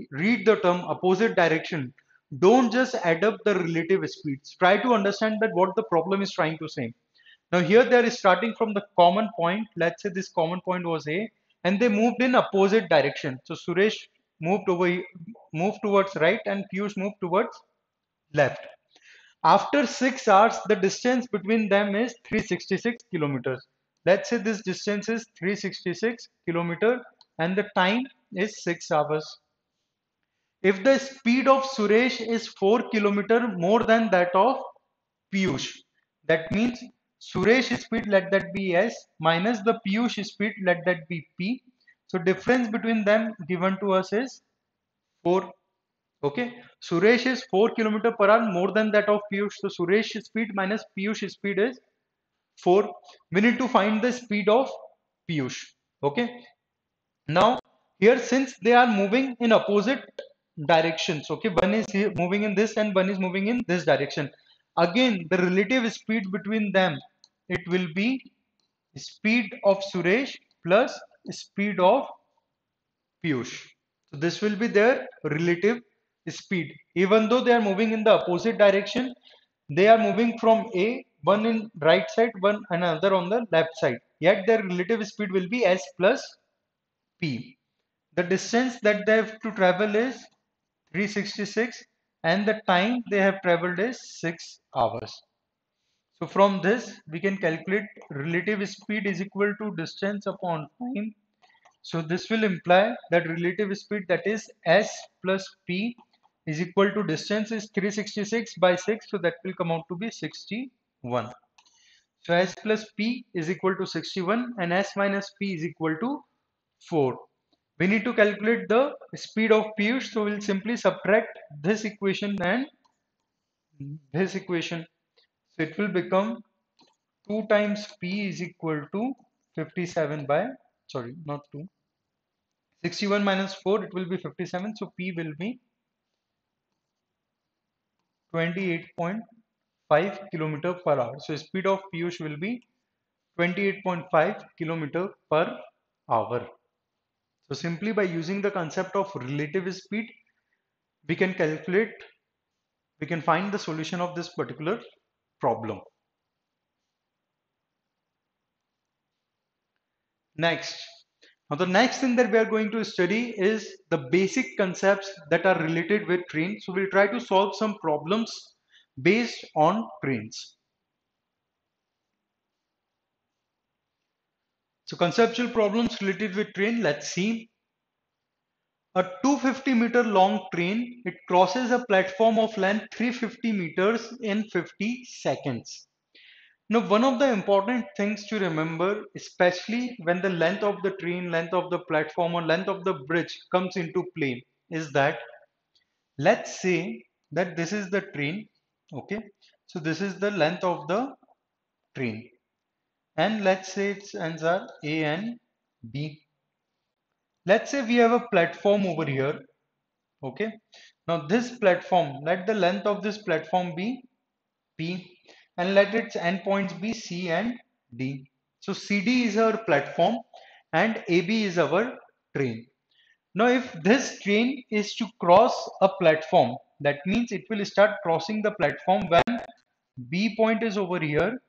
read the term opposite direction, don't just add up the relative speeds. Try to understand that what the problem is trying to say. Now here they are starting from the common point. Let's say this common point was A and they moved in opposite direction. So Suresh moved over, moved towards right, and Piyush moved towards left. After six hours, the distance between them is three hundred sixty-six kilometers. Let's say this distance is three hundred sixty-six kilometers and the time is six hours. If the speed of Suresh is four kilometers more than that of Piyush, that means Suresh speed, let that be S, minus the Piyush speed, let that be P. So difference between them given to us is four. Okay, Suresh is four kilometers per hour more than that of Piyush. So Suresh speed minus Piyush speed is four. We need to find the speed of Piyush. Okay, now here, since they are moving in opposite directions, okay, one is here moving in this and one is moving in this direction, again the relative speed between them, it will be speed of Suresh plus speed of Piyush. So this will be their relative speed. Even though they are moving in the opposite direction, they are moving from A, one in right side, one another on the left side, yet their relative speed will be S plus P. The distance that they have to travel is three hundred sixty-six and the time they have traveled is six hours. So from this we can calculate relative speed is equal to distance upon time. So this will imply that relative speed, that is S plus P, is equal to distance is three hundred sixty-six by six. So that will come out to be sixty-one. So S plus P is equal to sixty-one and S minus P is equal to four. We need to calculate the speed of Piyush. So we'll simply subtract this equation and this equation. So it will become two times P is equal to fifty-seven by, sorry, not two. sixty-one minus four, it will be fifty-seven. So P will be twenty-eight point five kilometer per hour. So speed of Piyush will be twenty-eight point five kilometer per hour. So simply by using the concept of relative speed, we can calculate, we can find the solution of this particular problem. Next, now the next thing that we are going to study is the basic concepts that are related with trains. So we'll try to solve some problems based on trains. So conceptual problems related with train, let's see. A two hundred fifty meter long train, it crosses a platform of length three hundred fifty meters in fifty seconds. Now one of the important things to remember, especially when the length of the train, length of the platform or length of the bridge comes into play, is that let's say that this is the train, okay. So this is the length of the train. And let's say its ends are A and B. Let's say we have a platform over here. Okay. Now this platform, let the length of this platform be P and let its end points be C and D. So C D is our platform and A B is our train. Now if this train is to cross a platform, that means it will start crossing the platform when B point is over here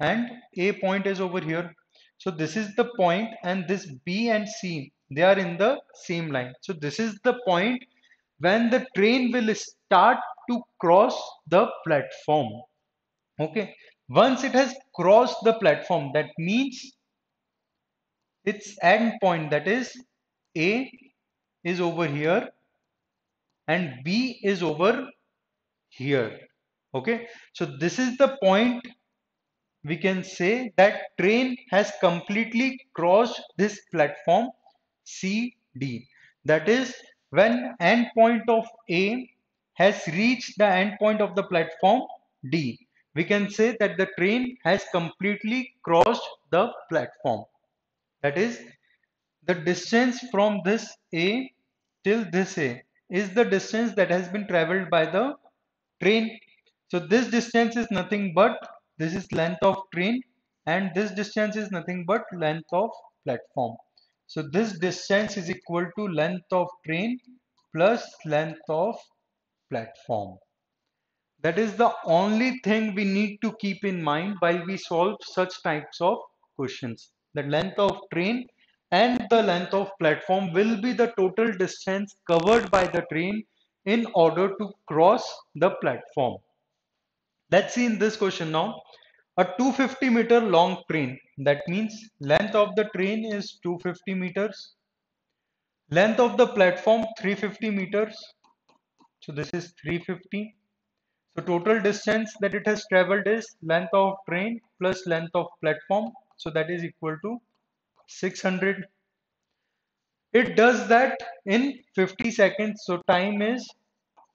and A point is over here. So this is the point and this B and C, they are in the same line. So this is the point when the train will start to cross the platform. Okay. Once it has crossed the platform, that means its end point, that is A is over here and B is over here. Okay. So this is the point. We can say that train has completely crossed this platform C D. That is when end point of A has reached the end point of the platform D. We can say that the train has completely crossed the platform. That is the distance from this A till this A is the distance that has been traveled by the train. So this distance is nothing but this is length of train and this distance is nothing but length of platform. So this distance is equal to length of train plus length of platform. That is the only thing we need to keep in mind while we solve such types of questions. The length of train and the length of platform will be the total distance covered by the train in order to cross the platform. Let's see in this question now, a two hundred fifty meter long train, that means length of the train is two hundred fifty meters, length of the platform three hundred fifty meters, so this is three hundred fifty. So total distance that it has traveled is length of train plus length of platform, so that is equal to six hundred. It does that in fifty seconds, so time is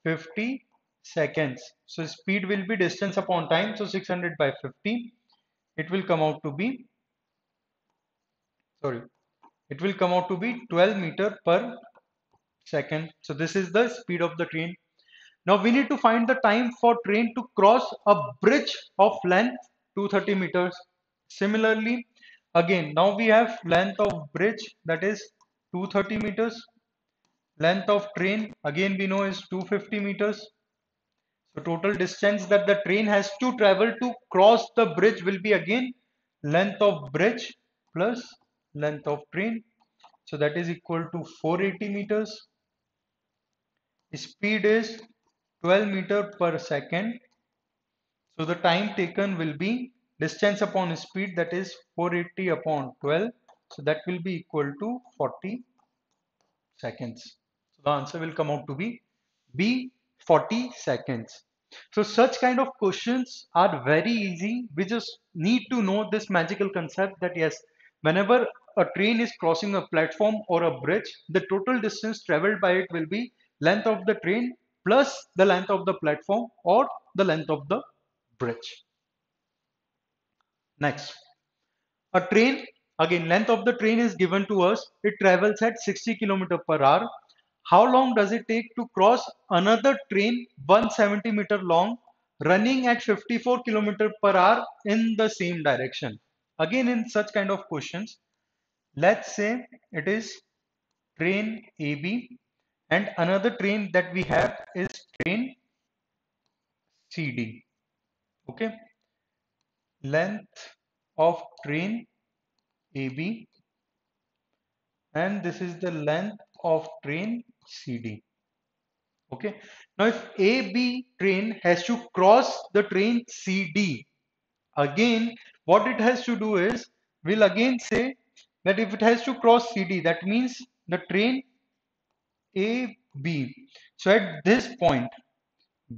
fifty seconds. So speed will be distance upon time. So six hundred by fifty, it will come out to be, sorry, it will come out to be twelve meter per second. So this is the speed of the train. Now we need to find the time for train to cross a bridge of length two hundred thirty meters. Similarly, again, now we have length of bridge, that is two hundred thirty meters. Length of train, again, we know is two hundred fifty meters. So total distance that the train has to travel to cross the bridge will be again length of bridge plus length of train. So that is equal to four hundred eighty meters. Speed is twelve meter per second. So the time taken will be distance upon speed, that is four hundred eighty upon twelve. So that will be equal to forty seconds. So the answer will come out to be B, forty seconds. So such kind of questions are very easy. We just need to know this magical concept that yes, whenever a train is crossing a platform or a bridge, the total distance traveled by it will be length of the train plus the length of the platform or the length of the bridge. Next, a train, again length of the train is given to us. It travels at sixty kilometers per hour. How long does it take to cross another train one hundred seventy meter long running at fifty-four kilometers per hour in the same direction? Again, in such kind of questions, let's say it is train A B and another train that we have is train C D. Okay. Length of train A B and this is the length of train C D. Okay. Now if A B train has to cross the train C D, again what it has to do is, we'll again say that if it has to cross C D, that means the train A B. So at this point,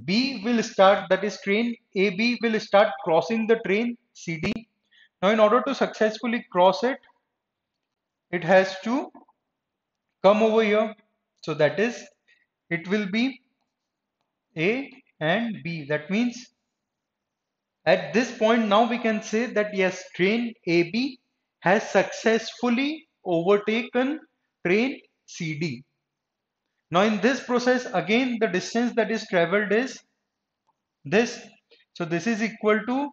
B will start, that is train A B will start crossing the train C D. Now in order to successfully cross it, it has to come over here. So that is, it will be A and B. That means at this point now we can say that yes, train A B has successfully overtaken train C D. Now in this process, again the distance that is traveled is this. So this is equal to,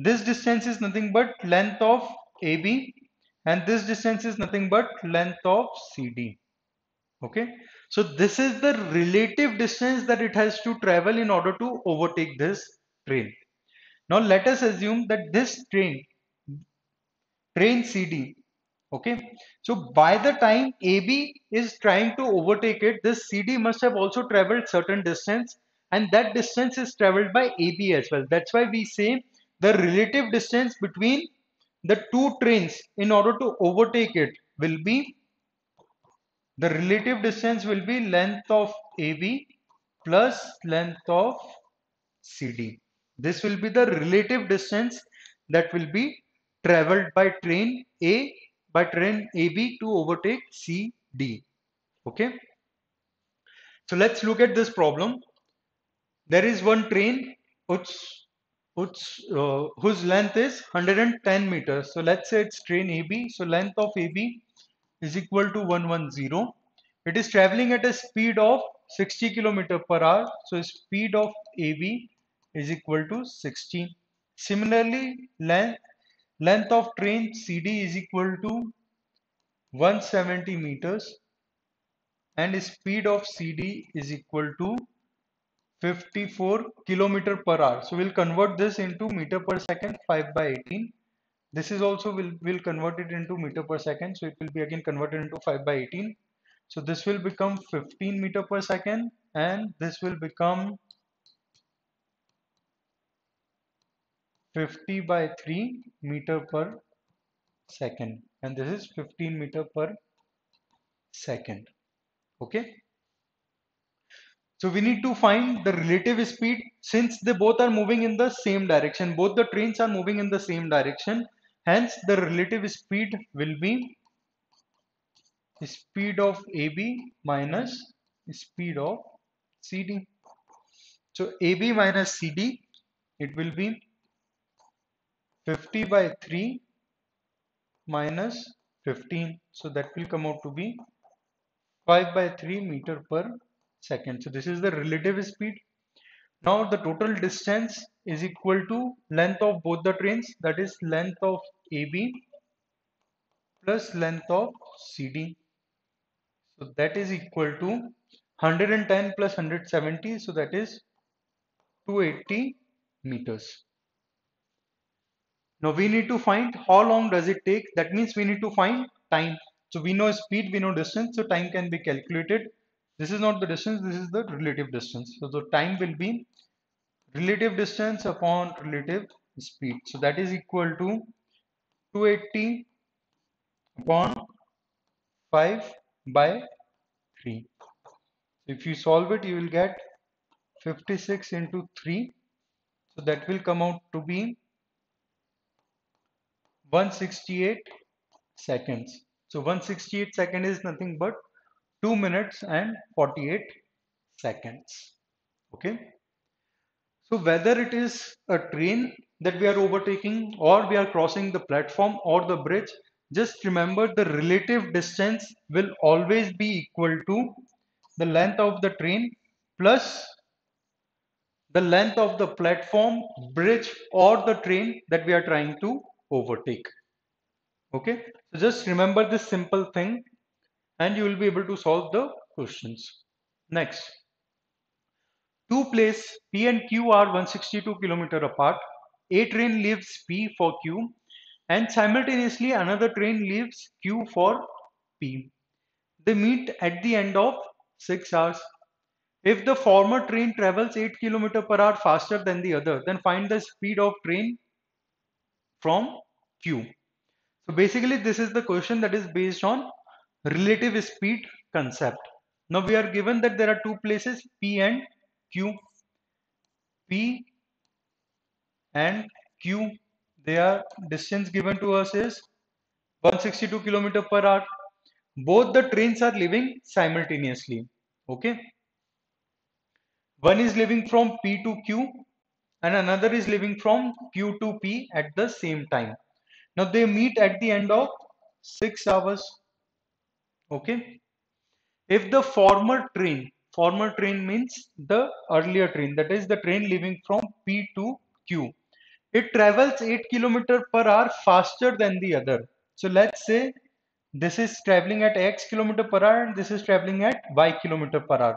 this distance is nothing but length of A B and this distance is nothing but length of C D. Okay. So this is the relative distance that it has to travel in order to overtake this train. Now let us assume that this train train C D, okay, so by the time A B is trying to overtake it, this C D must have also traveled certain distance and that distance is traveled by A B as well. That's why we say the relative distance between the two trains in order to overtake it will be, the relative distance will be length of A B plus length of C D. This will be the relative distance that will be traveled by train A, by train A B to overtake C D. Okay. So let's look at this problem. There is one train which, which, uh, whose length is one hundred ten meters. So let's say it's train A B. So length of A B is equal to one hundred ten. It is traveling at a speed of sixty kilometers per hour. So speed of A B is equal to sixty. Similarly, length Length of train C D is equal to one hundred seventy meters and speed of C D is equal to fifty-four kilometers per hour. So we'll convert this into meter per second, five by eighteen. This is also, we'll, we'll convert it into meter per second. So it will be again converted into five by eighteen. So this will become fifteen meters per second and this will become fifty by three meter per second and this is fifteen meter per second. Okay, so we need to find the relative speed since they both are moving in the same direction. Both the trains are moving in the same direction, hence the relative speed will be speed of A B minus speed of C D. So A B minus C D, it will be fifty by three minus fifteen. So that will come out to be five by three meter per second. So this is the relative speed. Now the total distance is equal to length of both the trains, that is length of A B plus length of C D. So that is equal to one hundred ten plus one hundred seventy. So that is two hundred eighty meters. Now we need to find how long does it take. That means we need to find time. So we know speed, we know distance, so time can be calculated. This is not the distance, this is the relative distance. So the time will be relative distance upon relative speed. So that is equal to 280 upon five by three. If you solve it, you will get fifty-six into three. So that will come out to be one hundred sixty-eight seconds. So one hundred sixty-eight seconds is nothing but two minutes and forty-eight seconds. Okay. So whether it is a train that we are overtaking or we are crossing the platform or the bridge, just remember the relative distance will always be equal to the length of the train plus the length of the platform, bridge or the train that we are trying to overtake. Okay, so just remember this simple thing and you will be able to solve the questions. Next, two places P and Q are one hundred sixty-two kilometers apart. A train leaves P for Q and simultaneously another train leaves Q for P. They meet at the end of six hours. If the former train travels eight kilometers per hour faster than the other, then find the speed of train from Q. So basically this is the question that is based on relative speed concept. Now we are given that there are two places P and Q. P and Q, their distance given to us is one hundred sixty-two kilometers per hour. Both the trains are leaving simultaneously. Okay. One is leaving from P to Q and another is leaving from Q to P at the same time. Now they meet at the end of six hours. Okay. If the former train, former train means the earlier train, that is the train leaving from P to Q, it travels eight kilometers per hour faster than the other. So let's say this is traveling at x kilometers per hour and this is traveling at y kilometers per hour.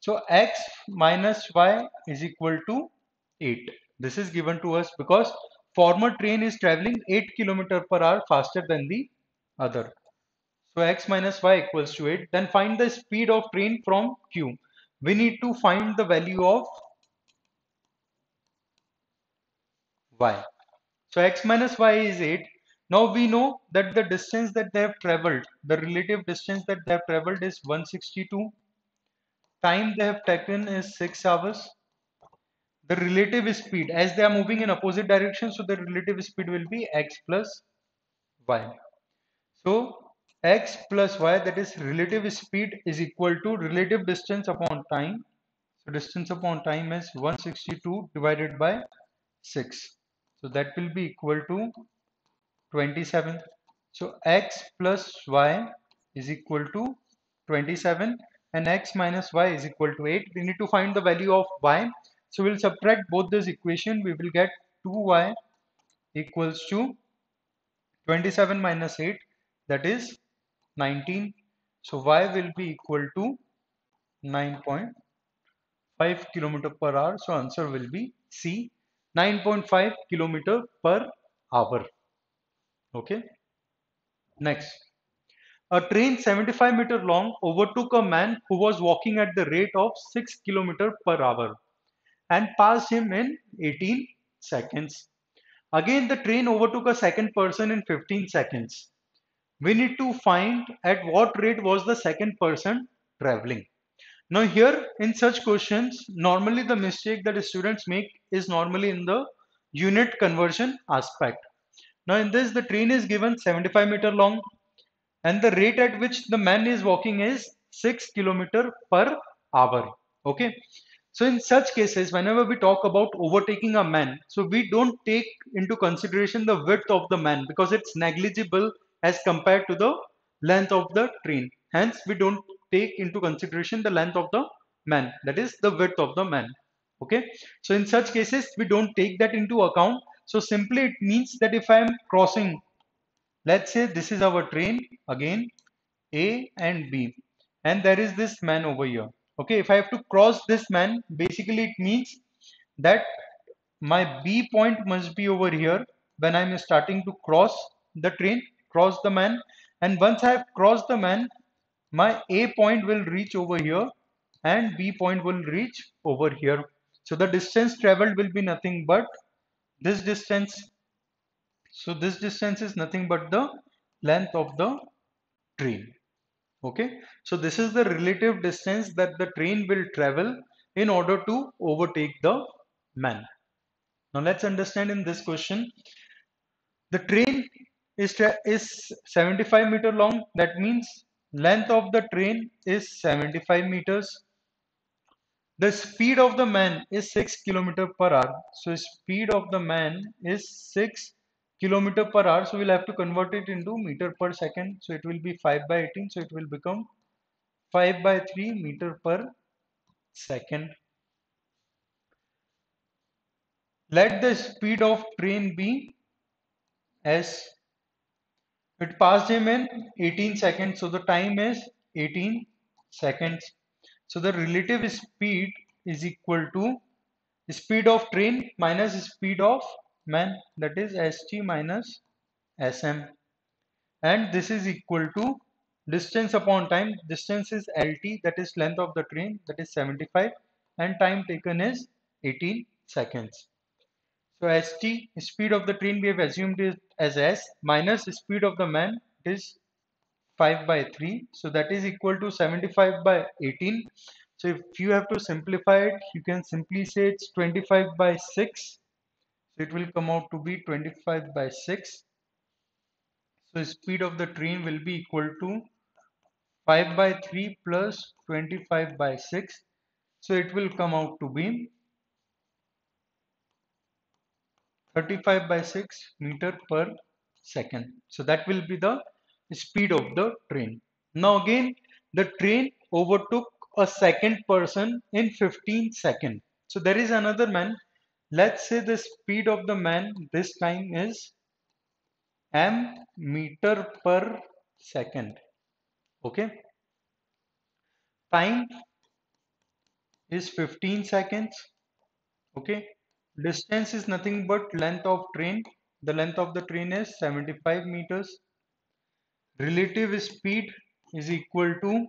So x minus y is equal to eight. This is given to us because former train is traveling eight kilometers per hour faster than the other. So x minus y equals to eight. Then find the speed of train from Q. We need to find the value of y. So x minus y is eight. Now we know that the distance that they have traveled, the relative distance that they have traveled is one hundred sixty-two. Time they have taken is six hours. The relative speed, as they are moving in opposite direction, so the relative speed will be x plus y. So x plus y, that is relative speed, is equal to relative distance upon time. So distance upon time is one hundred sixty-two divided by six. So that will be equal to twenty-seven. So x plus y is equal to twenty-seven. And x minus y is equal to eight. We need to find the value of y. So we'll subtract both this equation. We will get two y equals to twenty-seven minus eight. That is nineteen. So y will be equal to nine point five kilometers per hour. So answer will be C, nine point five kilometers per hour. Okay. Next. A train seventy-five meters long overtook a man who was walking at the rate of six kilometers per hour and passed him in eighteen seconds. Again, the train overtook a second person in fifteen seconds. We need to find at what rate was the second person traveling. Now here in such questions, normally the mistake that the students make is normally in the unit conversion aspect. Now in this, the train is given seventy-five meters long. And the rate at which the man is walking is six kilometers per hour. Okay. So in such cases, whenever we talk about overtaking a man, so we don't take into consideration the width of the man because it's negligible as compared to the length of the train. Hence, we don't take into consideration the length of the man, that is the width of the man. Okay. So in such cases, we don't take that into account. So simply it means that if I am crossing, let's say this is our train again, A and B, and there is this man over here. Okay, if I have to cross this man, basically it means that my B point must be over here when I am starting to cross the train, cross the man. And once I have crossed the man, my A point will reach over here and B point will reach over here. So the distance traveled will be nothing but this distance. So this distance is nothing but the length of the train. Okay, so this is the relative distance that the train will travel in order to overtake the man. Now let's understand in this question, the train is is seventy-five meter long. That means length of the train is seventy-five meters. The speed of the man is six kilometers per hour. So speed of the man is six kilometers per hour. So we'll have to convert it into meter per second. So it will be five by eighteen. So it will become five by three meter per second. Let the speed of train be S. It passed him in eighteen seconds. So the time is eighteen seconds. So the relative speed is equal to speed of train minus speed of man, that is S T minus S M, and this is equal to distance upon time. Distance is L T, that is length of the train, that is seventy-five, and time taken is eighteen seconds. So S T, speed of the train, we have assumed it as S, minus speed of the man, it is five by three. So that is equal to seventy-five by eighteen. So if you have to simplify it, you can simply say it's twenty-five by six. It will come out to be twenty-five by six. So speed of the train will be equal to five by three plus twenty-five by six. So it will come out to be thirty-five by six meter per second. So that will be the speed of the train. Now again, the train overtook a second person in fifteen seconds. So there is another man. Let's say the speed of the man this time is m meter per second. Okay. Time is fifteen seconds. Okay. Distance is nothing but length of train. The length of the train is seventy-five meters. Relative speed is equal to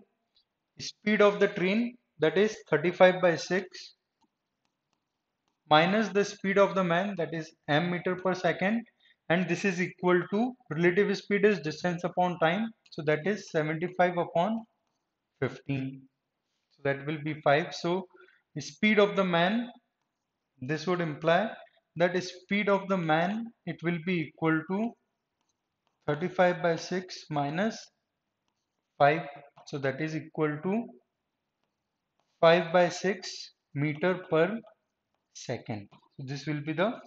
speed of the train, that is thirty-five by six. Minus the speed of the man, that is m meter per second, and this is equal to relative speed is distance upon time, so that is seventy-five upon fifteen, so that will be five. So speed of the man, this would imply that speed of the man, it will be equal to thirty-five by six minus five, so that is equal to five by six meter per second. So this will be the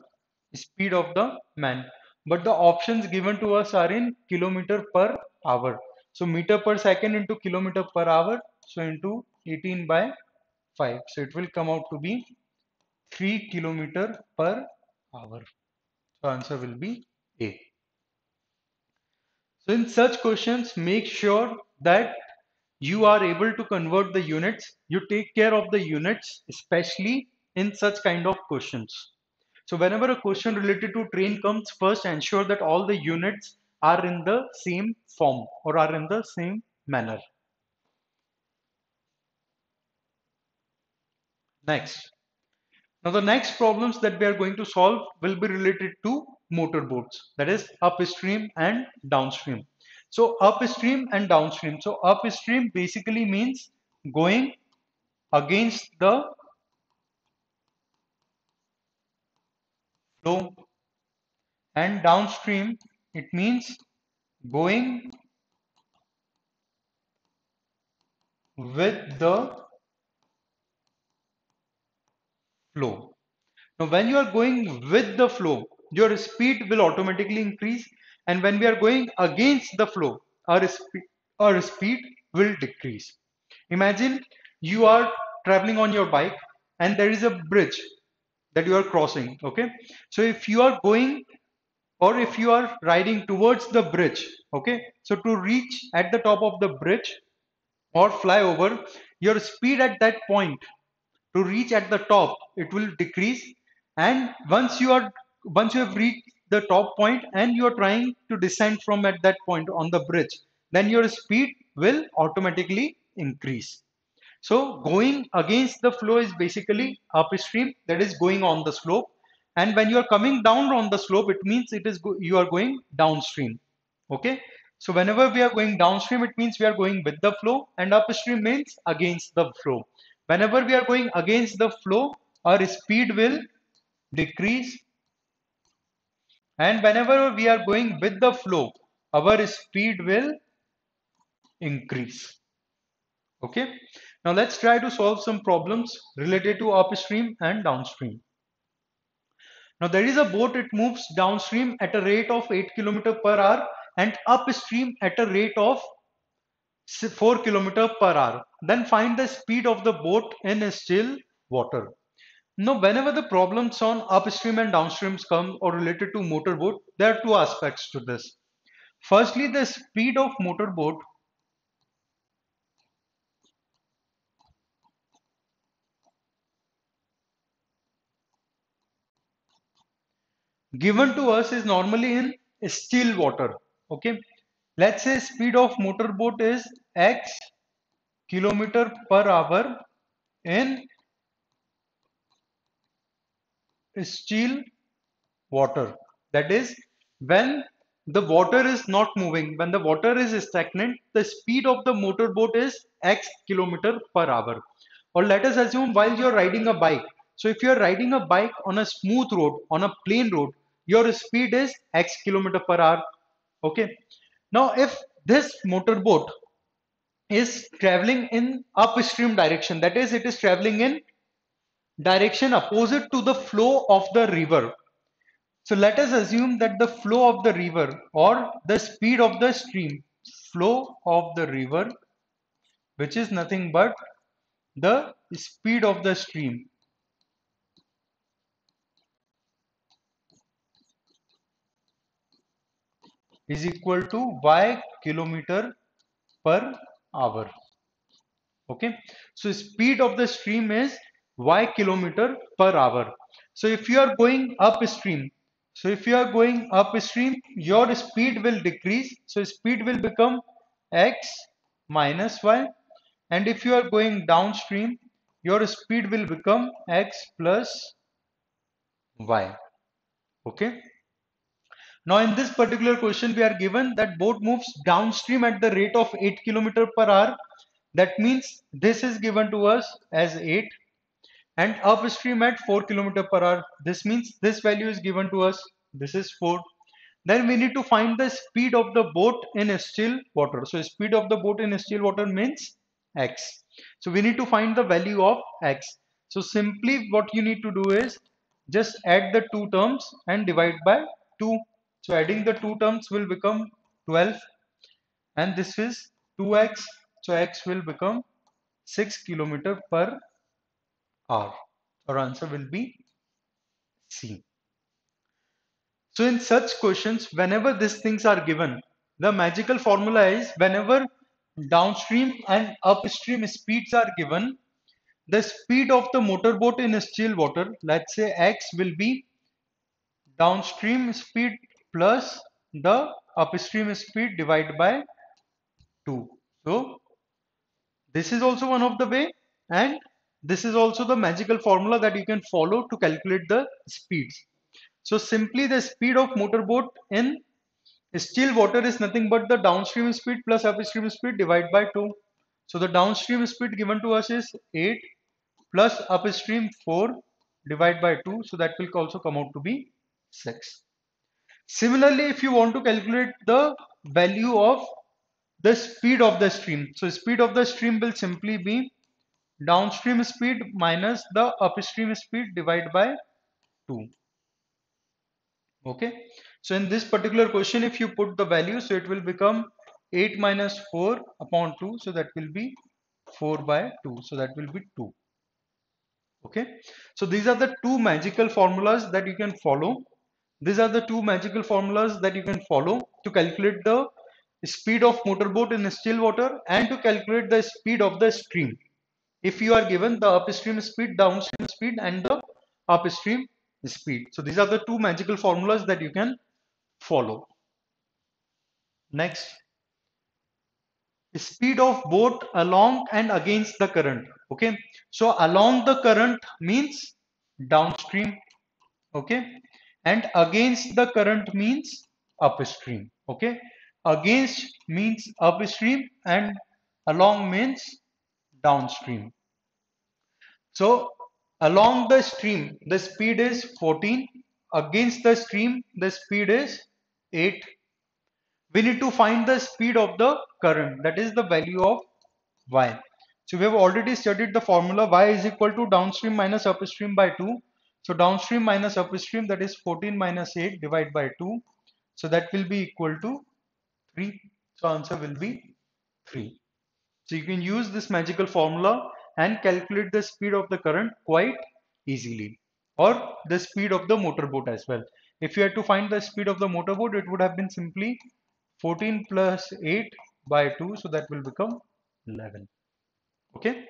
speed of the man, but the options given to us are in kilometer per hour. So meter per second into kilometer per hour, so into eighteen by five. So it will come out to be three kilometers per hour. So answer will be A. So in such questions, make sure that you are able to convert the units. You take care of the units, especially in such kind of questions. So whenever a question related to train comes, first ensure that all the units are in the same form or are in the same manner. Next. Now the next problems that we are going to solve will be related to motorboats, that is upstream and downstream. So upstream and downstream. So upstream basically means going against the flow, and downstream, it means going with the flow. Now when you are going with the flow, your speed will automatically increase, and when we are going against the flow, our, spe- our speed will decrease. Imagine you are traveling on your bike and there is a bridge that you are crossing. Okay, so if you are going or if you are riding towards the bridge, okay, so to reach at the top of the bridge or flyover, your speed at that point to reach at the top, it will decrease, and once you are once you have reached the top point and you are trying to descend from at that point on the bridge, then your speed will automatically increase. So going against the flow is basically upstream, that is going on the slope, and when you are coming down on the slope, it means it is you are going downstream. Okay, So whenever we are going downstream, it means we are going with the flow, and upstream means against the flow. Whenever we are going against the flow, our speed will decrease, and whenever we are going with the flow, our speed will increase. Okay, now let's try to solve some problems related to upstream and downstream. Now there is a boat, it moves downstream at a rate of eight kilometers per hour and upstream at a rate of four kilometers per hour. Then find the speed of the boat in still water. Now whenever the problems on upstream and downstreams come or related to motorboat, there are two aspects to this. Firstly, the speed of motorboat given to us is normally in still water. Okay, let's say speed of motorboat is x kilometer per hour in still water. That is, when the water is not moving, when the water is stagnant, the speed of the motorboat is x kilometer per hour. Or let us assume while you are riding a bike. So if you are riding a bike on a smooth road, on a plain road, your speed is x kilometer per hour. Okay. Now, if this motorboat is traveling in upstream direction, that is, it is traveling in direction opposite to the flow of the river. So let us assume that the flow of the river or the speed of the stream, flow of the river, which is nothing but the speed of the stream, is equal to y kilometer per hour. Okay, so speed of the stream is y kilometer per hour. So if you are going upstream, so if you are going upstream, your speed will decrease. So speed will become x minus y. And if you are going downstream, your speed will become x plus y. Okay. Now in this particular question, we are given that boat moves downstream at the rate of eight kilometers per hour. That means this is given to us as eight, and upstream at four kilometers per hour. This means this value is given to us. This is four. Then we need to find the speed of the boat in still water. So speed of the boat in still water means x. So we need to find the value of x. So simply what you need to do is just add the two terms and divide by two. So adding the two terms will become twelve, and this is two x. So x will become six kilometers per hour. Our answer will be C. So in such questions, whenever these things are given, the magical formula is whenever downstream and upstream speeds are given, the speed of the motorboat in still water, let's say x, will be downstream speed plus the upstream speed divided by two. So this is also one of the way, and this is also the magical formula that you can follow to calculate the speeds. So simply the speed of motorboat in still water is nothing but the downstream speed plus upstream speed divided by two. So the downstream speed given to us is eight plus upstream four divided by two. So that will also come out to be six. Similarly, if you want to calculate the value of the speed of the stream, so speed of the stream will simply be downstream speed minus the upstream speed divided by two. Okay, so in this particular question, if you put the value, so it will become eight minus four upon two. So that will be four by two. So that will be two. Okay, so these are the two magical formulas that you can follow. These are the two magical formulas that you can follow to calculate the speed of motorboat in still water and to calculate the speed of the stream. If you are given the upstream speed, downstream speed, and the upstream speed. So these are the two magical formulas that you can follow. Next, speed of boat along and against the current. Okay, so along the current means downstream. Okay, and against the current means upstream. Okay, Against means upstream and along means downstream. So along the stream the speed is fourteen, against the stream the speed is eight. We need to find the speed of the current, that is the value of y. So we have already studied the formula. Y is equal to downstream minus upstream by two. So downstream minus upstream, that is fourteen minus eight divided by two. So that will be equal to three. So answer will be three. So you can use this magical formula and calculate the speed of the current quite easily, or the speed of the motorboat as well. If you had to find the speed of the motorboat, it would have been simply fourteen plus eight by two. So that will become eleven. Okay.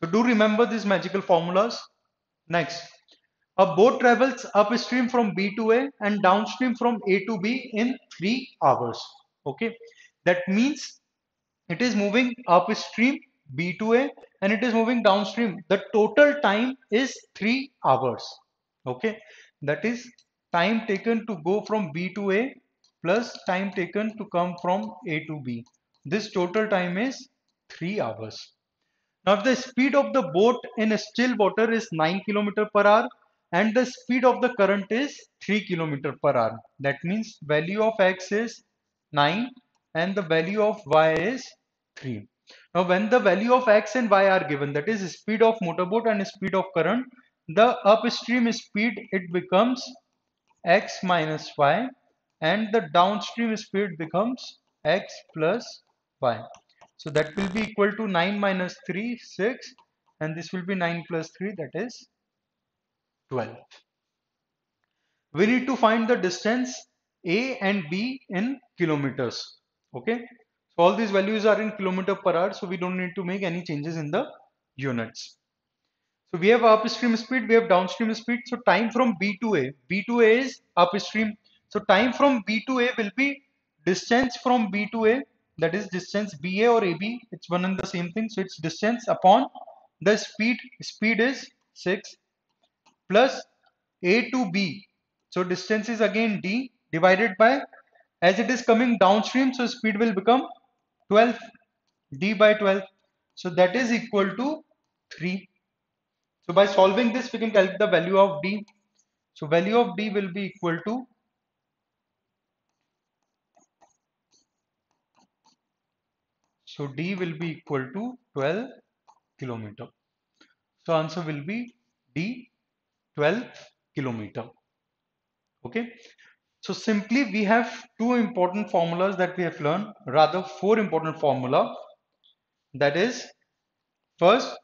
So do remember these magical formulas. Next, a boat travels upstream from B to A and downstream from A to B in three hours. Okay. That means it is moving upstream B to A and it is moving downstream. The total time is three hours. Okay. That is time taken to go from B to A plus time taken to come from A to B. This total time is three hours. Now if the speed of the boat in still water is nine kilometer per hour and the speed of the current is three kilometer per hour. That means value of x is nine and the value of y is three. Now when the value of x and y are given, that is speed of motorboat and speed of current, the upstream speed it becomes x minus y and the downstream speed becomes x plus y. So that will be equal to nine minus three, six, and this will be nine plus three, that is twelve. We need to find the distance A and B in kilometers. Okay. So all these values are in kilometer per hour, so we don't need to make any changes in the units. So we have upstream speed, we have downstream speed. So time from B to A. B to A is upstream. So time from B to A will be distance from B to A, that is distance B A or A B. It's one and the same thing. So it's distance upon the speed. Speed is six plus A to B. So distance is again D divided by, as it is coming downstream, so speed will become twelve, D by twelve. So that is equal to three. So by solving this, we can calculate the value of D. So value of D will be equal to So D will be equal to twelve kilometer. So answer will be D, twelve kilometer. Okay. So simply we have two important formulas that we have learned, rather four important formula. That is, first,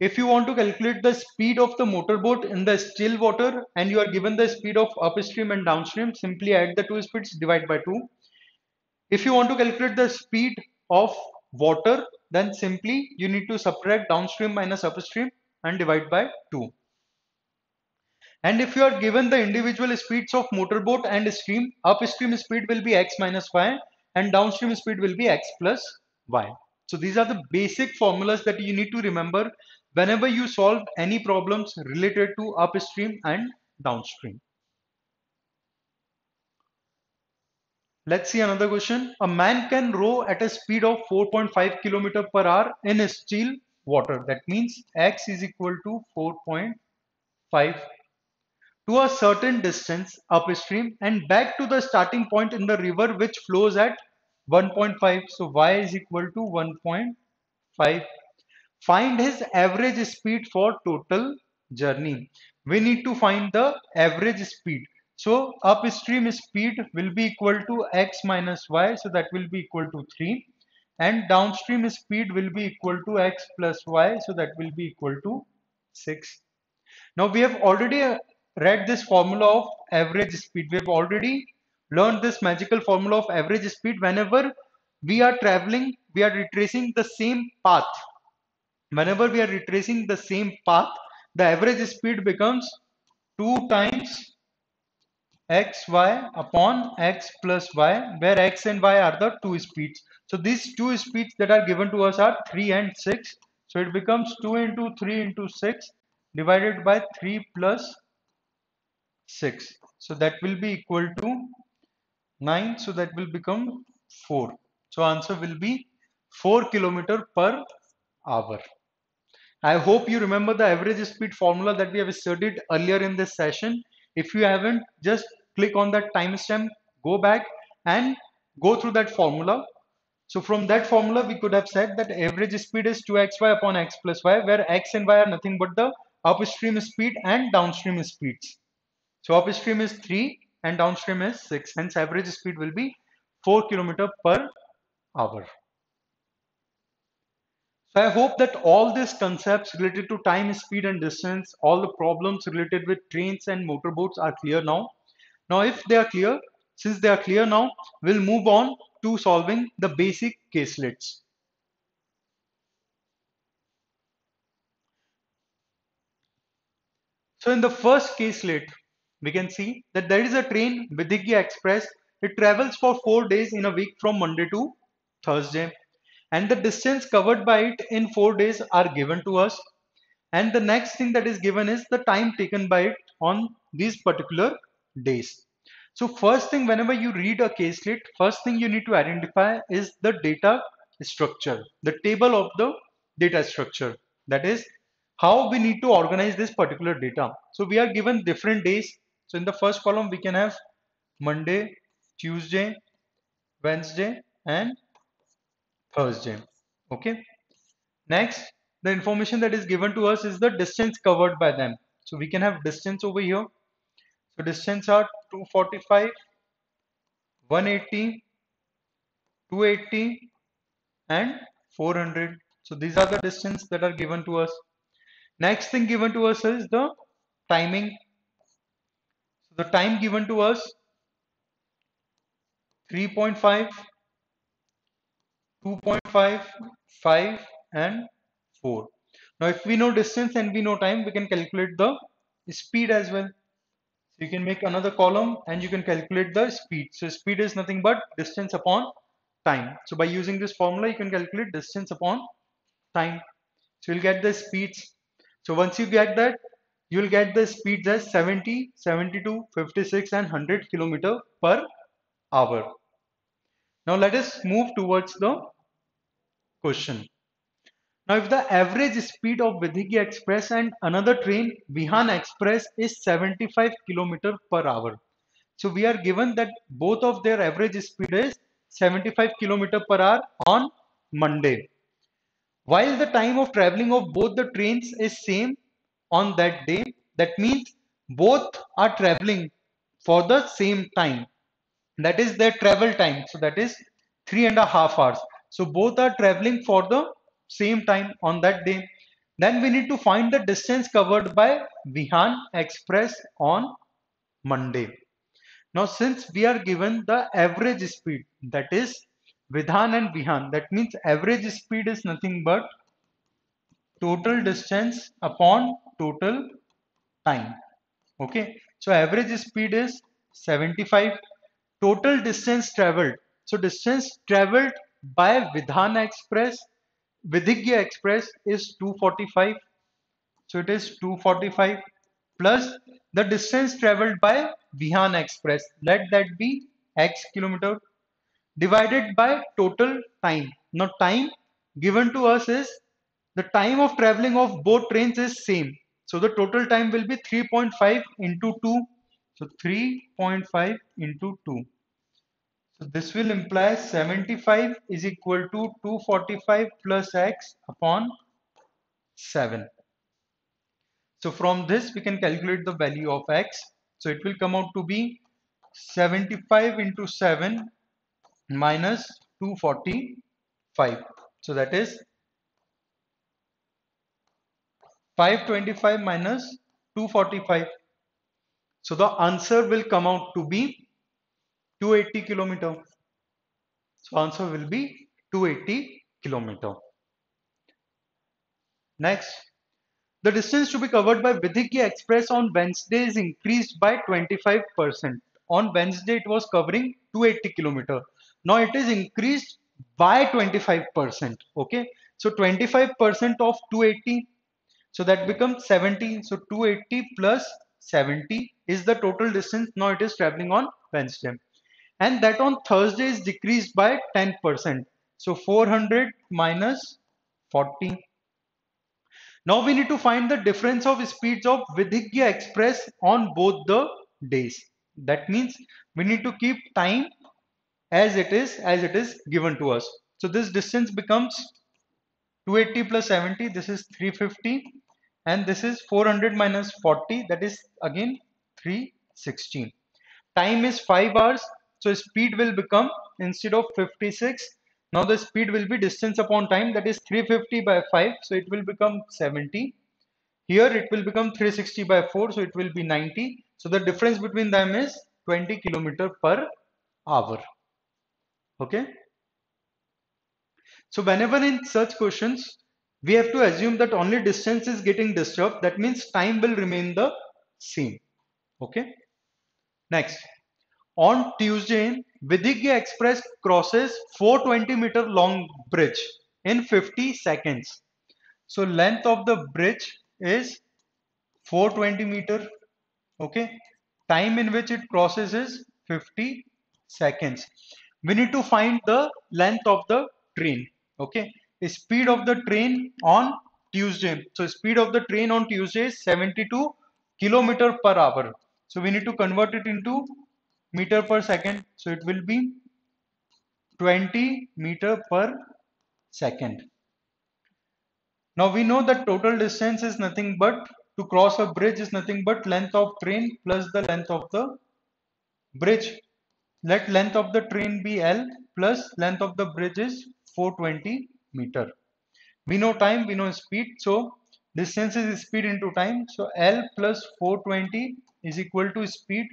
if you want to calculate the speed of the motorboat in the still water and you are given the speed of upstream and downstream, simply add the two speeds, divide by two. If you want to calculate the speed of water, then simply you need to subtract downstream minus upstream and divide by two. And if you are given the individual speeds of motorboat and stream, upstream speed will be x minus y and downstream speed will be x plus y. So these are the basic formulas that you need to remember whenever you solve any problems related to upstream and downstream. Let's see another question. A man can row at a speed of four point five kilometer per hour in still water. That means x is equal to four point five to a certain distance upstream and back to the starting point in the river which flows at one point five. So y is equal to one point five. Find his average speed for total journey. We need to find the average speed. So upstream speed will be equal to x minus y. So that will be equal to three. And downstream speed will be equal to x plus y. So that will be equal to six. Now we have already read this formula of average speed. We have already learned this magical formula of average speed. Whenever we are traveling, we are retracing the same path. Whenever we are retracing the same path, the average speed becomes two times xy upon x plus y, where x and y are the two speeds. So these two speeds that are given to us are three and six. So it becomes two into three into six divided by three plus six. So that will be equal to nine, so that will become four. So answer will be four kilometers per hour. I hope you remember the average speed formula that we have studied earlier in this session. If you haven't, just click on that timestamp, go back and go through that formula. So from that formula, we could have said that average speed is two x y upon x plus y, where x and y are nothing but the upstream speed and downstream speeds. So upstream is three and downstream is six. Hence average speed will be four kilometers per hour. So I hope that all these concepts related to time, speed and distance, all the problems related with trains and motorboats are clear now. Now if they are clear, since they are clear now, we'll move on to solving the basic caselets. So in the first caselet, we can see that there is a train, Vidhigya Express. It travels for four days in a week from Monday to Thursday, and the distance covered by it in four days are given to us, and the next thing that is given is the time taken by it on these particular days. So first thing, whenever you read a caselet, first thing you need to identify is the data structure, the table of the data structure, that is how we need to organize this particular data. So we are given different days. So in the first column we can have Monday, Tuesday, Wednesday and Thursday. Okay, next the information that is given to us is the distance covered by them. So we can have distance over here. So distance are two forty-five, one eighty, two eighty and four hundred. So these are the distance that are given to us. Next thing given to us is the timing. So the time given to us three point five, two point five, five and four. Now if we know distance and we know time, we can calculate the speed as well. So you can make another column and you can calculate the speed. So speed is nothing but distance upon time. So by using this formula, you can calculate distance upon time. So you'll get the speeds. So once you get that, you'll get the speeds as seventy, seventy-two, fifty-six and one hundred kilometer per hour. Now let us move towards the question. Now if the average speed of Vidhigya Express and another train Vihaan Express is seventy-five kilometers per hour. So we are given that both of their average speed is seventy-five kilometers per hour on Monday. While the time of traveling of both the trains is same on that day, that means both are traveling for the same time. That is their travel time. So that is three and a half hours. So both are traveling for the same time on that day. Then we need to find the distance covered by Vihaan Express on Monday. Now since we are given the average speed, that is Vidhan and Vihaan, that means average speed is nothing but total distance upon total time. Okay, so average speed is seventy-five, total distance traveled. So distance traveled by Vidhan Express, Vidhigya Express is two forty-five. So it is two forty-five plus the distance traveled by Vihaan Express. Let that be x kilometer divided by total time. Now time given to us is the time of traveling of both trains is same. So the total time will be three point five into two. So three point five into two. So this will imply seventy-five is equal to two forty-five plus x upon seven. So from this we can calculate the value of x. So it will come out to be seventy-five into seven minus two forty-five. So that is five twenty-five minus two forty-five. So the answer will come out to be two eighty kilometers. So answer will be two eighty kilometers. Next, the distance to be covered by Vidhigya Express on Wednesday is increased by twenty-five percent. On Wednesday it was covering two eighty kilometers. Now it is increased by twenty-five percent. Okay, so twenty-five percent of two eighty. So that becomes seventy. So two eighty plus seventy is the total distance. Now it is traveling on Wednesday. and that on Thursday is decreased by ten percent. So four hundred minus forty. Now we need to find the difference of speeds of Vidhigya Express on both the days. That means we need to keep time as it is, as it is given to us. So this distance becomes two eighty plus seventy, this is three fifty, and this is four hundred minus forty, that is again three sixteen. Time is five hours, so speed will become, instead of fifty-six, now the speed will be distance upon time, that is three fifty by five, so it will become seventy. Here it will become three sixty by four, so it will be ninety. So the difference between them is twenty kilometer per hour. Okay. So whenever in such questions, we have to assume that only distance is getting disturbed. That means time will remain the same. Okay. Next, on Tuesday, Vidhigya Express crosses four hundred twenty meter long bridge in fifty seconds. So length of the bridge is four hundred twenty meter. Okay. Time in which it crosses is fifty seconds. We need to find the length of the train. Okay. The speed of the train on Tuesday. So speed of the train on Tuesday is seventy-two kilometer per hour. So we need to convert it into meter per second. So it will be twenty meter per second. Now we know that total distance is nothing but, to cross a bridge is nothing but length of train plus the length of the bridge. Let length of the train be L plus length of the bridge is four hundred twenty meter. We know time, we know speed. So distance is speed into time. So L plus four hundred twenty is equal to speed,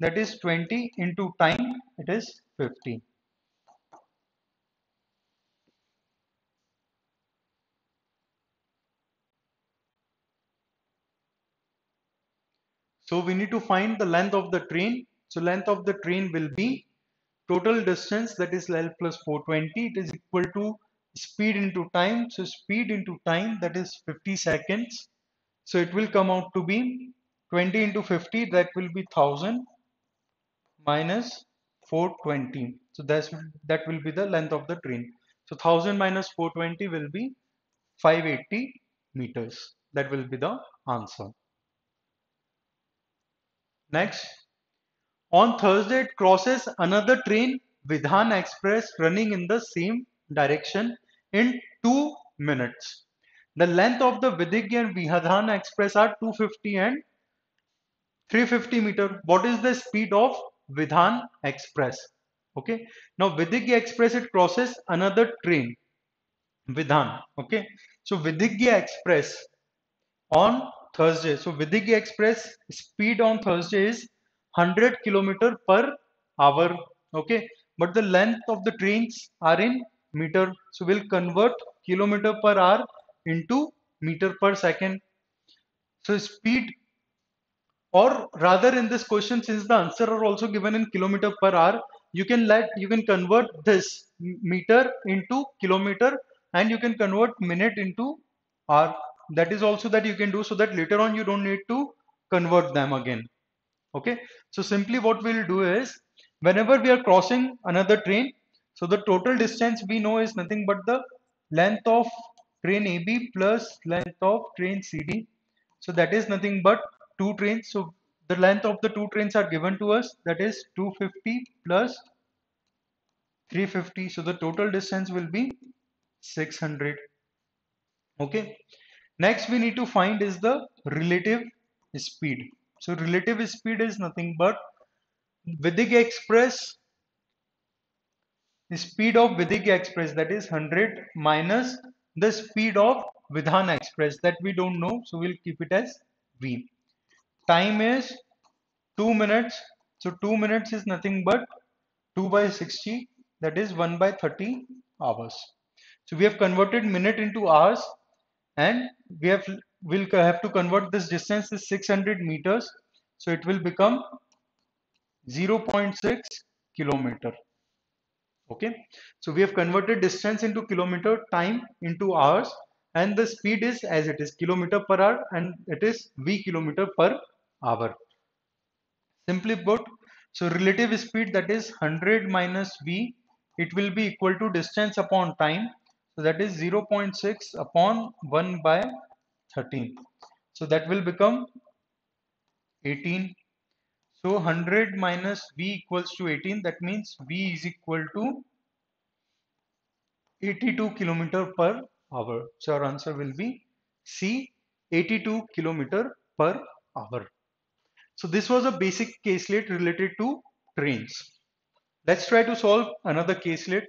that is twenty into time, it is fifty. So we need to find the length of the train. So length of the train will be total distance, that is L plus four hundred twenty, it is equal to speed into time. So speed into time, that is fifty seconds. So it will come out to be twenty into fifty, that will be one thousand minus four hundred twenty. So that's, that will be the length of the train. So one thousand minus four hundred twenty will be five hundred eighty meters. That will be the answer. Next. On Thursday, it crosses another train, Vidhan Express, running in the same direction in two minutes. The length of the Vidhigya and Vidhan Express are two hundred fifty and three hundred fifty meter. What is the speed of Vidhan Express? Okay. Now Vidhigya Express, it crosses another train, Vidhan. Okay. So Vidhigya Express on Thursday. So Vidhigya Express speed on Thursday is one hundred kilometer per hour. Okay, but the length of the trains are in meter, so we'll convert kilometer per hour into meter per second. So speed, or rather in this question, since the answer are also given in kilometer per hour, you can let you can convert this meter into kilometer, and you can convert minute into hour. That is also that you can do, so that later on you don't need to convert them again. Okay, so simply what we will do is, whenever we are crossing another train, so the total distance we know is nothing but the length of train A B plus length of train C D. So that is nothing but two trains. So the length of the two trains are given to us, that is two hundred fifty plus three hundred fifty. So the total distance will be six hundred. Okay, next we need to find is the relative speed. So relative speed is nothing but Vidhigya Express, the speed of Vidhigya Express, that is one hundred minus the speed of Vidhan Express, that we don't know, so we'll keep it as V. Time is two minutes, so two minutes is nothing but two by sixty, that is one by thirty hours. So we have converted minute into hours, and we have we'll have to convert this distance is six hundred meters, so it will become zero point six kilometer. Okay, so we have converted distance into kilometer, time into hours, and the speed is as it is kilometer per hour, and it is V kilometer per hour. Simply put, So relative speed, that is one hundred minus v, it will be equal to distance upon time. So that is zero point six upon one by thirteen. So that will become eighteen. So one hundred minus v equals to eighteen. That means v is equal to eighty-two kilometer per hour. So our answer will be C, eighty-two kilometer per hour. So this was a basic caselet related to trains. Let's try to solve another caselet.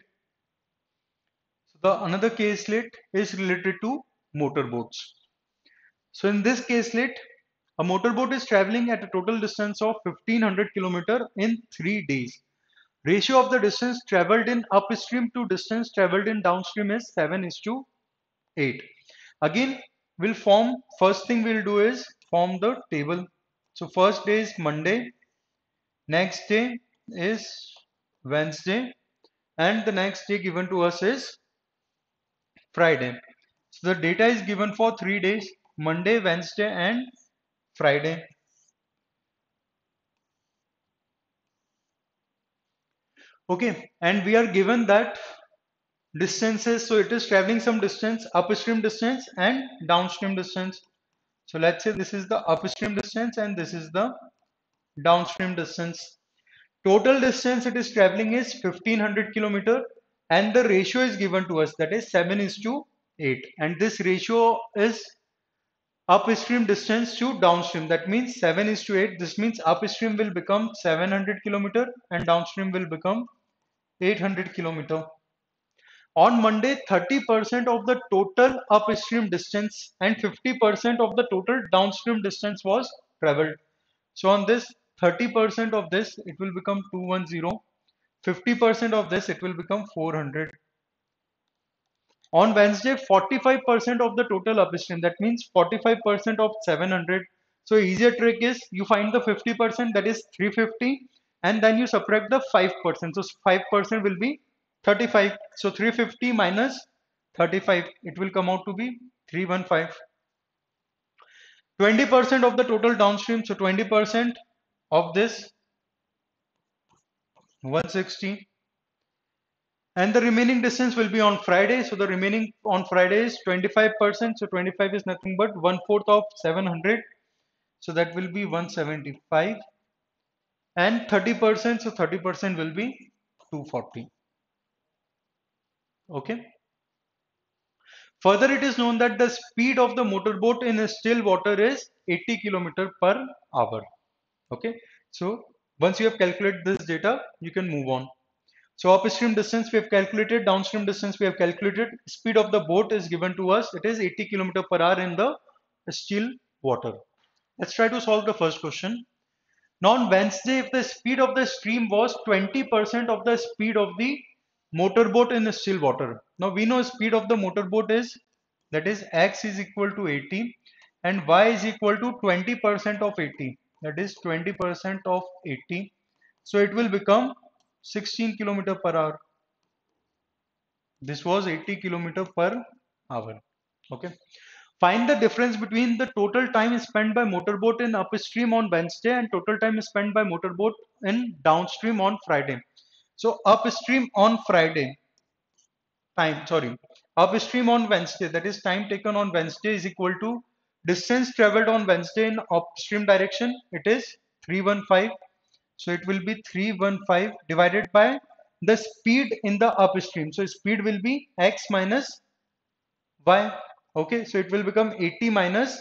So the another caselet is related to motorboats. So in this caselet, a motorboat is traveling at a total distance of fifteen hundred kilometer in three days. Ratio of the distance traveled in upstream to distance traveled in downstream is seven is to eight. Again, we'll form, first thing we'll do is form the table. So first day is Monday, next day is Wednesday, and the next day given to us is Friday. So the data is given for three days, Monday, Wednesday, and Friday. Okay, and we are given that distances, so it is traveling some distance, upstream distance and downstream distance. So let's say this is the upstream distance and this is the downstream distance. Total distance it is traveling is fifteen hundred kilometer and the ratio is given to us, that is seven is to eight, and this ratio is upstream distance to downstream. That means seven is to eight. This means upstream will become seven hundred kilometer and downstream will become eight hundred kilometer. On Monday, thirty percent of the total upstream distance and fifty percent of the total downstream distance was traveled. So on this thirty percent of this, it will become two hundred ten. fifty percent of this, it will become four hundred. On Wednesday, forty-five percent of the total upstream, that means forty-five percent of seven hundred. So easier trick is you find the fifty percent, that is three hundred fifty, and then you subtract the five percent. So five percent will be thirty-five. So three hundred fifty minus thirty-five, it will come out to be three hundred fifteen. twenty percent of the total downstream, so twenty percent of this, one hundred sixty. And the remaining distance will be on Friday. So the remaining on Friday is twenty-five percent. So twenty-five is nothing but one fourth of seven hundred. So that will be one hundred seventy-five. And thirty percent. So thirty percent will be two hundred forty. Okay. Further, it is known that the speed of the motorboat in still water is eighty kilometer per hour. Okay. So once you have calculated this data, you can move on. So upstream distance we have calculated, downstream distance we have calculated, speed of the boat is given to us, it is eighty kilometer per hour in the still water. Let's try to solve the first question. Now on Wednesday, if the speed of the stream was twenty percent of the speed of the motorboat in the still water. Now we know speed of the motorboat is, that is x is equal to eighty and y is equal to twenty percent of eighty, that is twenty percent of eighty. So it will become sixteen kilometer per hour. This was eighty kilometer per hour. Okay. Find the difference between the total time spent by motorboat in upstream on Wednesday and total time spent by motorboat in downstream on Friday. So upstream on Friday time, sorry, upstream on Wednesday, that is time taken on Wednesday is equal to distance traveled on Wednesday in upstream direction. It is three hundred fifteen. So it will be three hundred fifteen divided by the speed in the upstream. So speed will be x minus y. Okay, so it will become eighty minus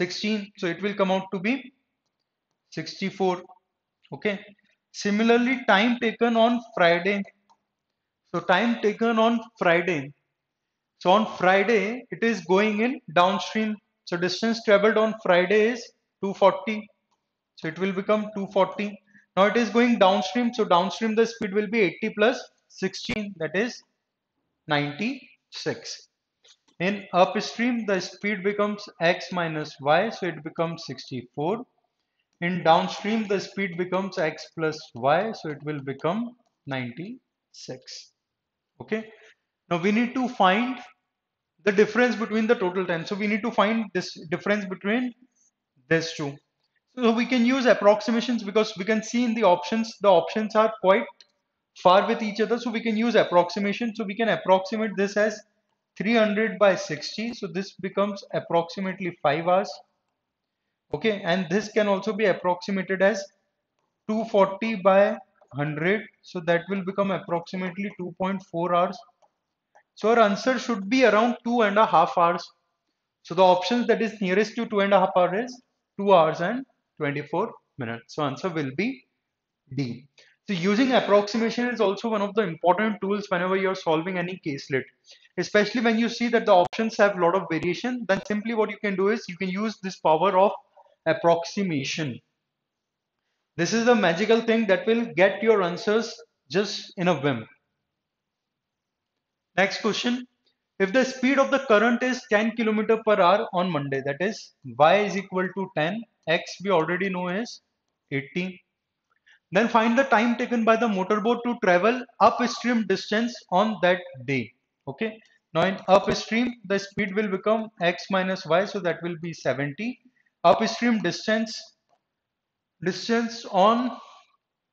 sixteen. So it will come out to be sixty-four. Okay. Similarly, time taken on Friday. So time taken on Friday. So on Friday, it is going in downstream. So distance traveled on Friday is two hundred forty. So it will become two hundred forty. Now it is going downstream. So downstream the speed will be eighty plus sixteen, that is ninety-six. In upstream the speed becomes x minus y. So it becomes sixty-four. In downstream the speed becomes x plus y. So it will become ninety-six. Okay. Now we need to find the difference between the total time. So we need to find this difference between these two. So we can use approximations because we can see in the options, the options are quite far with each other. So we can use approximation. So we can approximate this as three hundred by sixty. So this becomes approximately five hours. Okay. And this can also be approximated as two forty by one hundred. So that will become approximately two point four hours. So our answer should be around two and a half hours. So the options that is nearest to two and a half hours is two hours and twenty-four minutes. So answer will be D. So using approximation is also one of the important tools whenever you're solving any caselet. Especially when you see that the options have a lot of variation, then simply what you can do is you can use this power of approximation. This is the magical thing that will get your answers just in a whim. Next question. If the speed of the current is ten kilometers per hour on Monday, that is y is equal to ten, x we already know is eighty. Then find the time taken by the motorboat to travel upstream distance on that day. Okay. Now in upstream, the speed will become x minus y. So that will be seventy. Upstream distance, distance on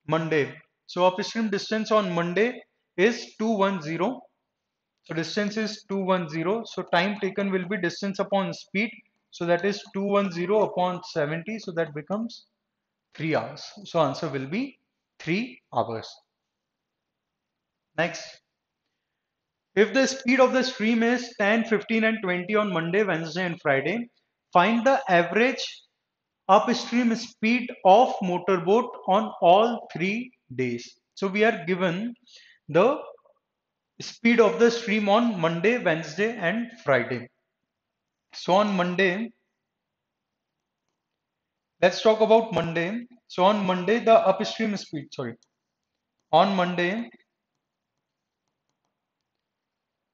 Monday. So upstream distance on Monday is two hundred ten. So distance is two hundred ten. So time taken will be distance upon speed. So that is two hundred ten upon seventy. So that becomes three hours. So answer will be three hours. Next. If the speed of the stream is ten, fifteen and twenty on Monday, Wednesday and Friday, find the average upstream speed of motorboat on all three days. So we are given the speed of the stream on Monday, Wednesday and Friday. So on Monday, let's talk about Monday. So on Monday, the upstream speed, sorry. On Monday,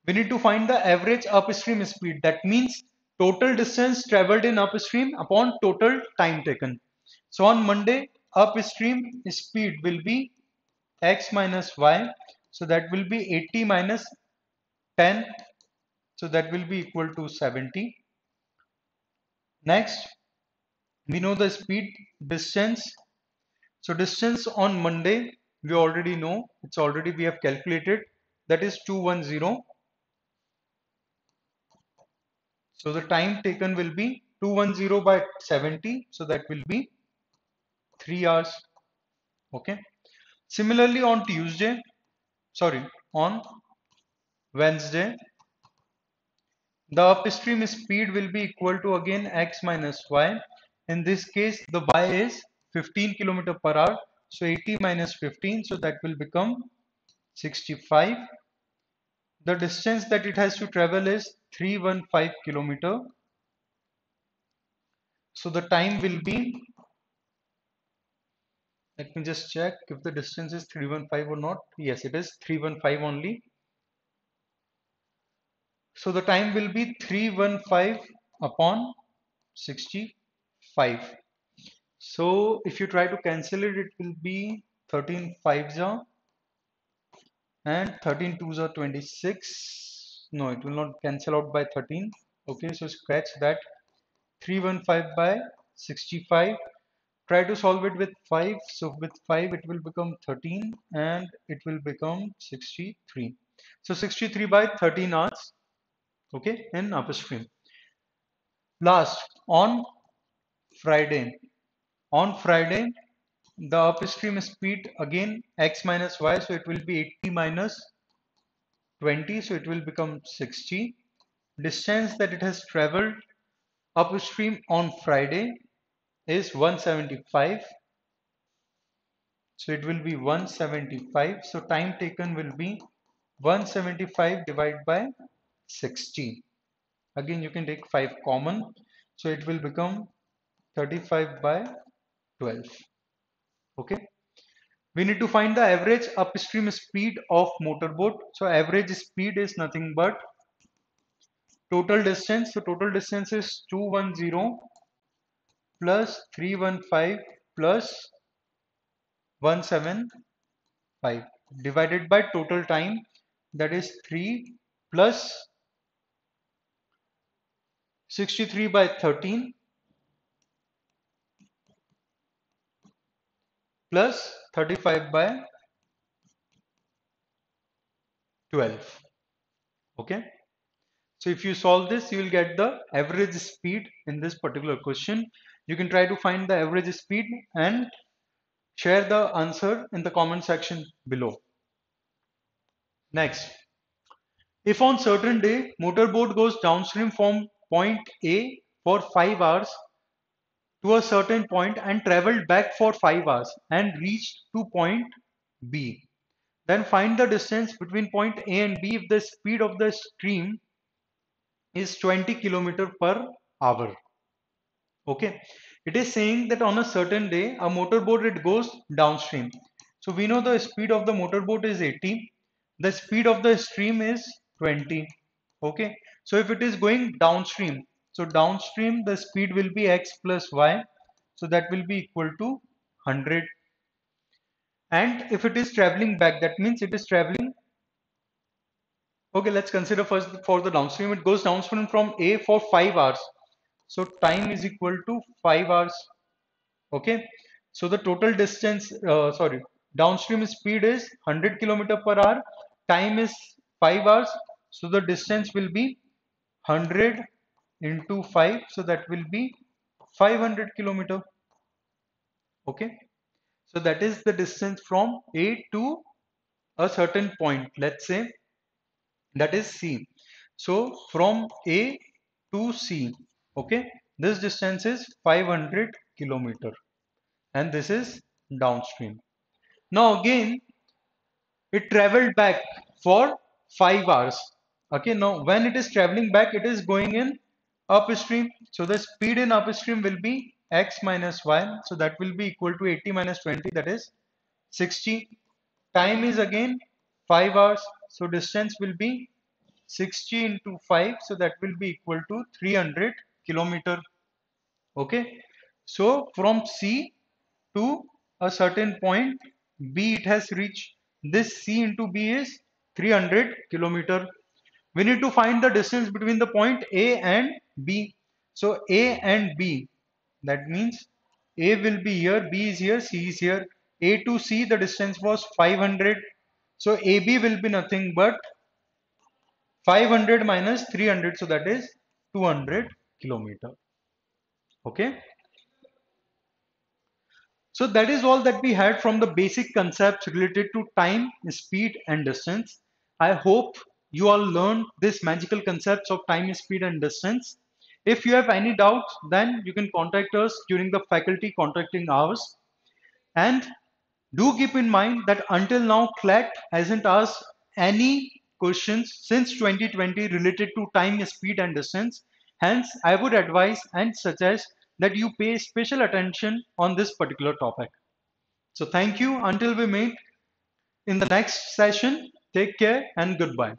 we need to find the average upstream speed. That means total distance traveled in upstream upon total time taken. So on Monday, upstream speed will be x minus y. So that will be eighty minus ten. So that will be equal to seventy. Next, we know the speed distance. So distance on Monday, we already know. It's already we have calculated. That is two hundred ten. So the time taken will be two hundred ten by seventy. So that will be three hours. Okay. Similarly on Tuesday. Sorry, on Wednesday, the upstream speed will be equal to again x minus y. In this case, the y is fifteen kilometers per hour. So eighty minus fifteen, so that will become sixty-five. The distance that it has to travel is three hundred fifteen kilometers. So the time will be, let me just check if the distance is three hundred fifteen or not. Yes, it is three hundred fifteen only. So the time will be three hundred fifteen upon sixty-five. So if you try to cancel it, it will be thirteen fives are and thirteen twos are twenty-six. No, it will not cancel out by thirteen. Okay, so scratch that. three hundred fifteen by sixty-five. Try to solve it with five. So with five, it will become thirteen and it will become sixty-three. So sixty-three by thirteen hours. Okay, in upstream. Last, on Friday. On Friday, the upstream speed again x minus y. So it will be eighty minus twenty. So it will become sixty. Distance that it has traveled upstream on Friday is one hundred seventy-five. So it will be one hundred seventy-five. So time taken will be one hundred seventy-five divided by sixty. Again, you can take five common. So it will become thirty-five by twelve. Okay. We need to find the average upstream speed of motorboat. So average speed is nothing but total distance. So total distance is two hundred ten plus three hundred fifteen plus one hundred seventy-five divided by total time, that is three plus sixty-three by thirteen plus thirty-five by twelve. Okay. So if you solve this, you will get the average speed in this particular question. You can try to find the average speed and share the answer in the comment section below. Next, if on certain day motorboat goes downstream from point A for five hours to a certain point and traveled back for five hours and reached to point B, then find the distance between point A and B if the speed of the stream is twenty kilometers per hour. Okay, it is saying that on a certain day a motorboat it goes downstream. So we know the speed of the motorboat is eighty. The speed of the stream is twenty. Okay, so if it is going downstream, so downstream the speed will be x plus y, so that will be equal to one hundred. And if it is traveling back, that means it is traveling. Okay, let's consider first for the downstream. It goes downstream from A for five hours, so time is equal to five hours. Okay, so the total distance, uh, sorry, downstream speed is one hundred kilometers per hour. Time is five hours, so the distance will be one hundred into five, so that will be five hundred kilometers. Okay, so that is the distance from A to a certain point, let's say that is C. So from A to C, okay, this distance is five hundred kilometers, and this is downstream. Now again, it traveled back for five hours. Okay, now when it is traveling back, it is going in upstream. So the speed in upstream will be x minus y. So that will be equal to eighty minus twenty, that is sixty. Time is again five hours. So distance will be sixty into five. So that will be equal to three hundred kilometers. Okay. So from C to a certain point B it has reached. This C into B is three hundred kilometers. We need to find the distance between the point A and B. So A and B, that means A will be here, B is here, C is here. A to C the distance was five hundred. So A B will be nothing but five hundred minus three hundred. So that is two hundred kilometers. Okay. So that is all that we had from the basic concepts related to time, speed and distance. I hope you all learned these magical concepts of time, speed and distance. If you have any doubts, then you can contact us during the faculty contracting hours. And do keep in mind that until now CLAT hasn't asked any questions since twenty twenty related to time, speed and distance. Hence, I would advise and suggest that you pay special attention on this particular topic. So thank you. Until we meet in the next session, take care and goodbye.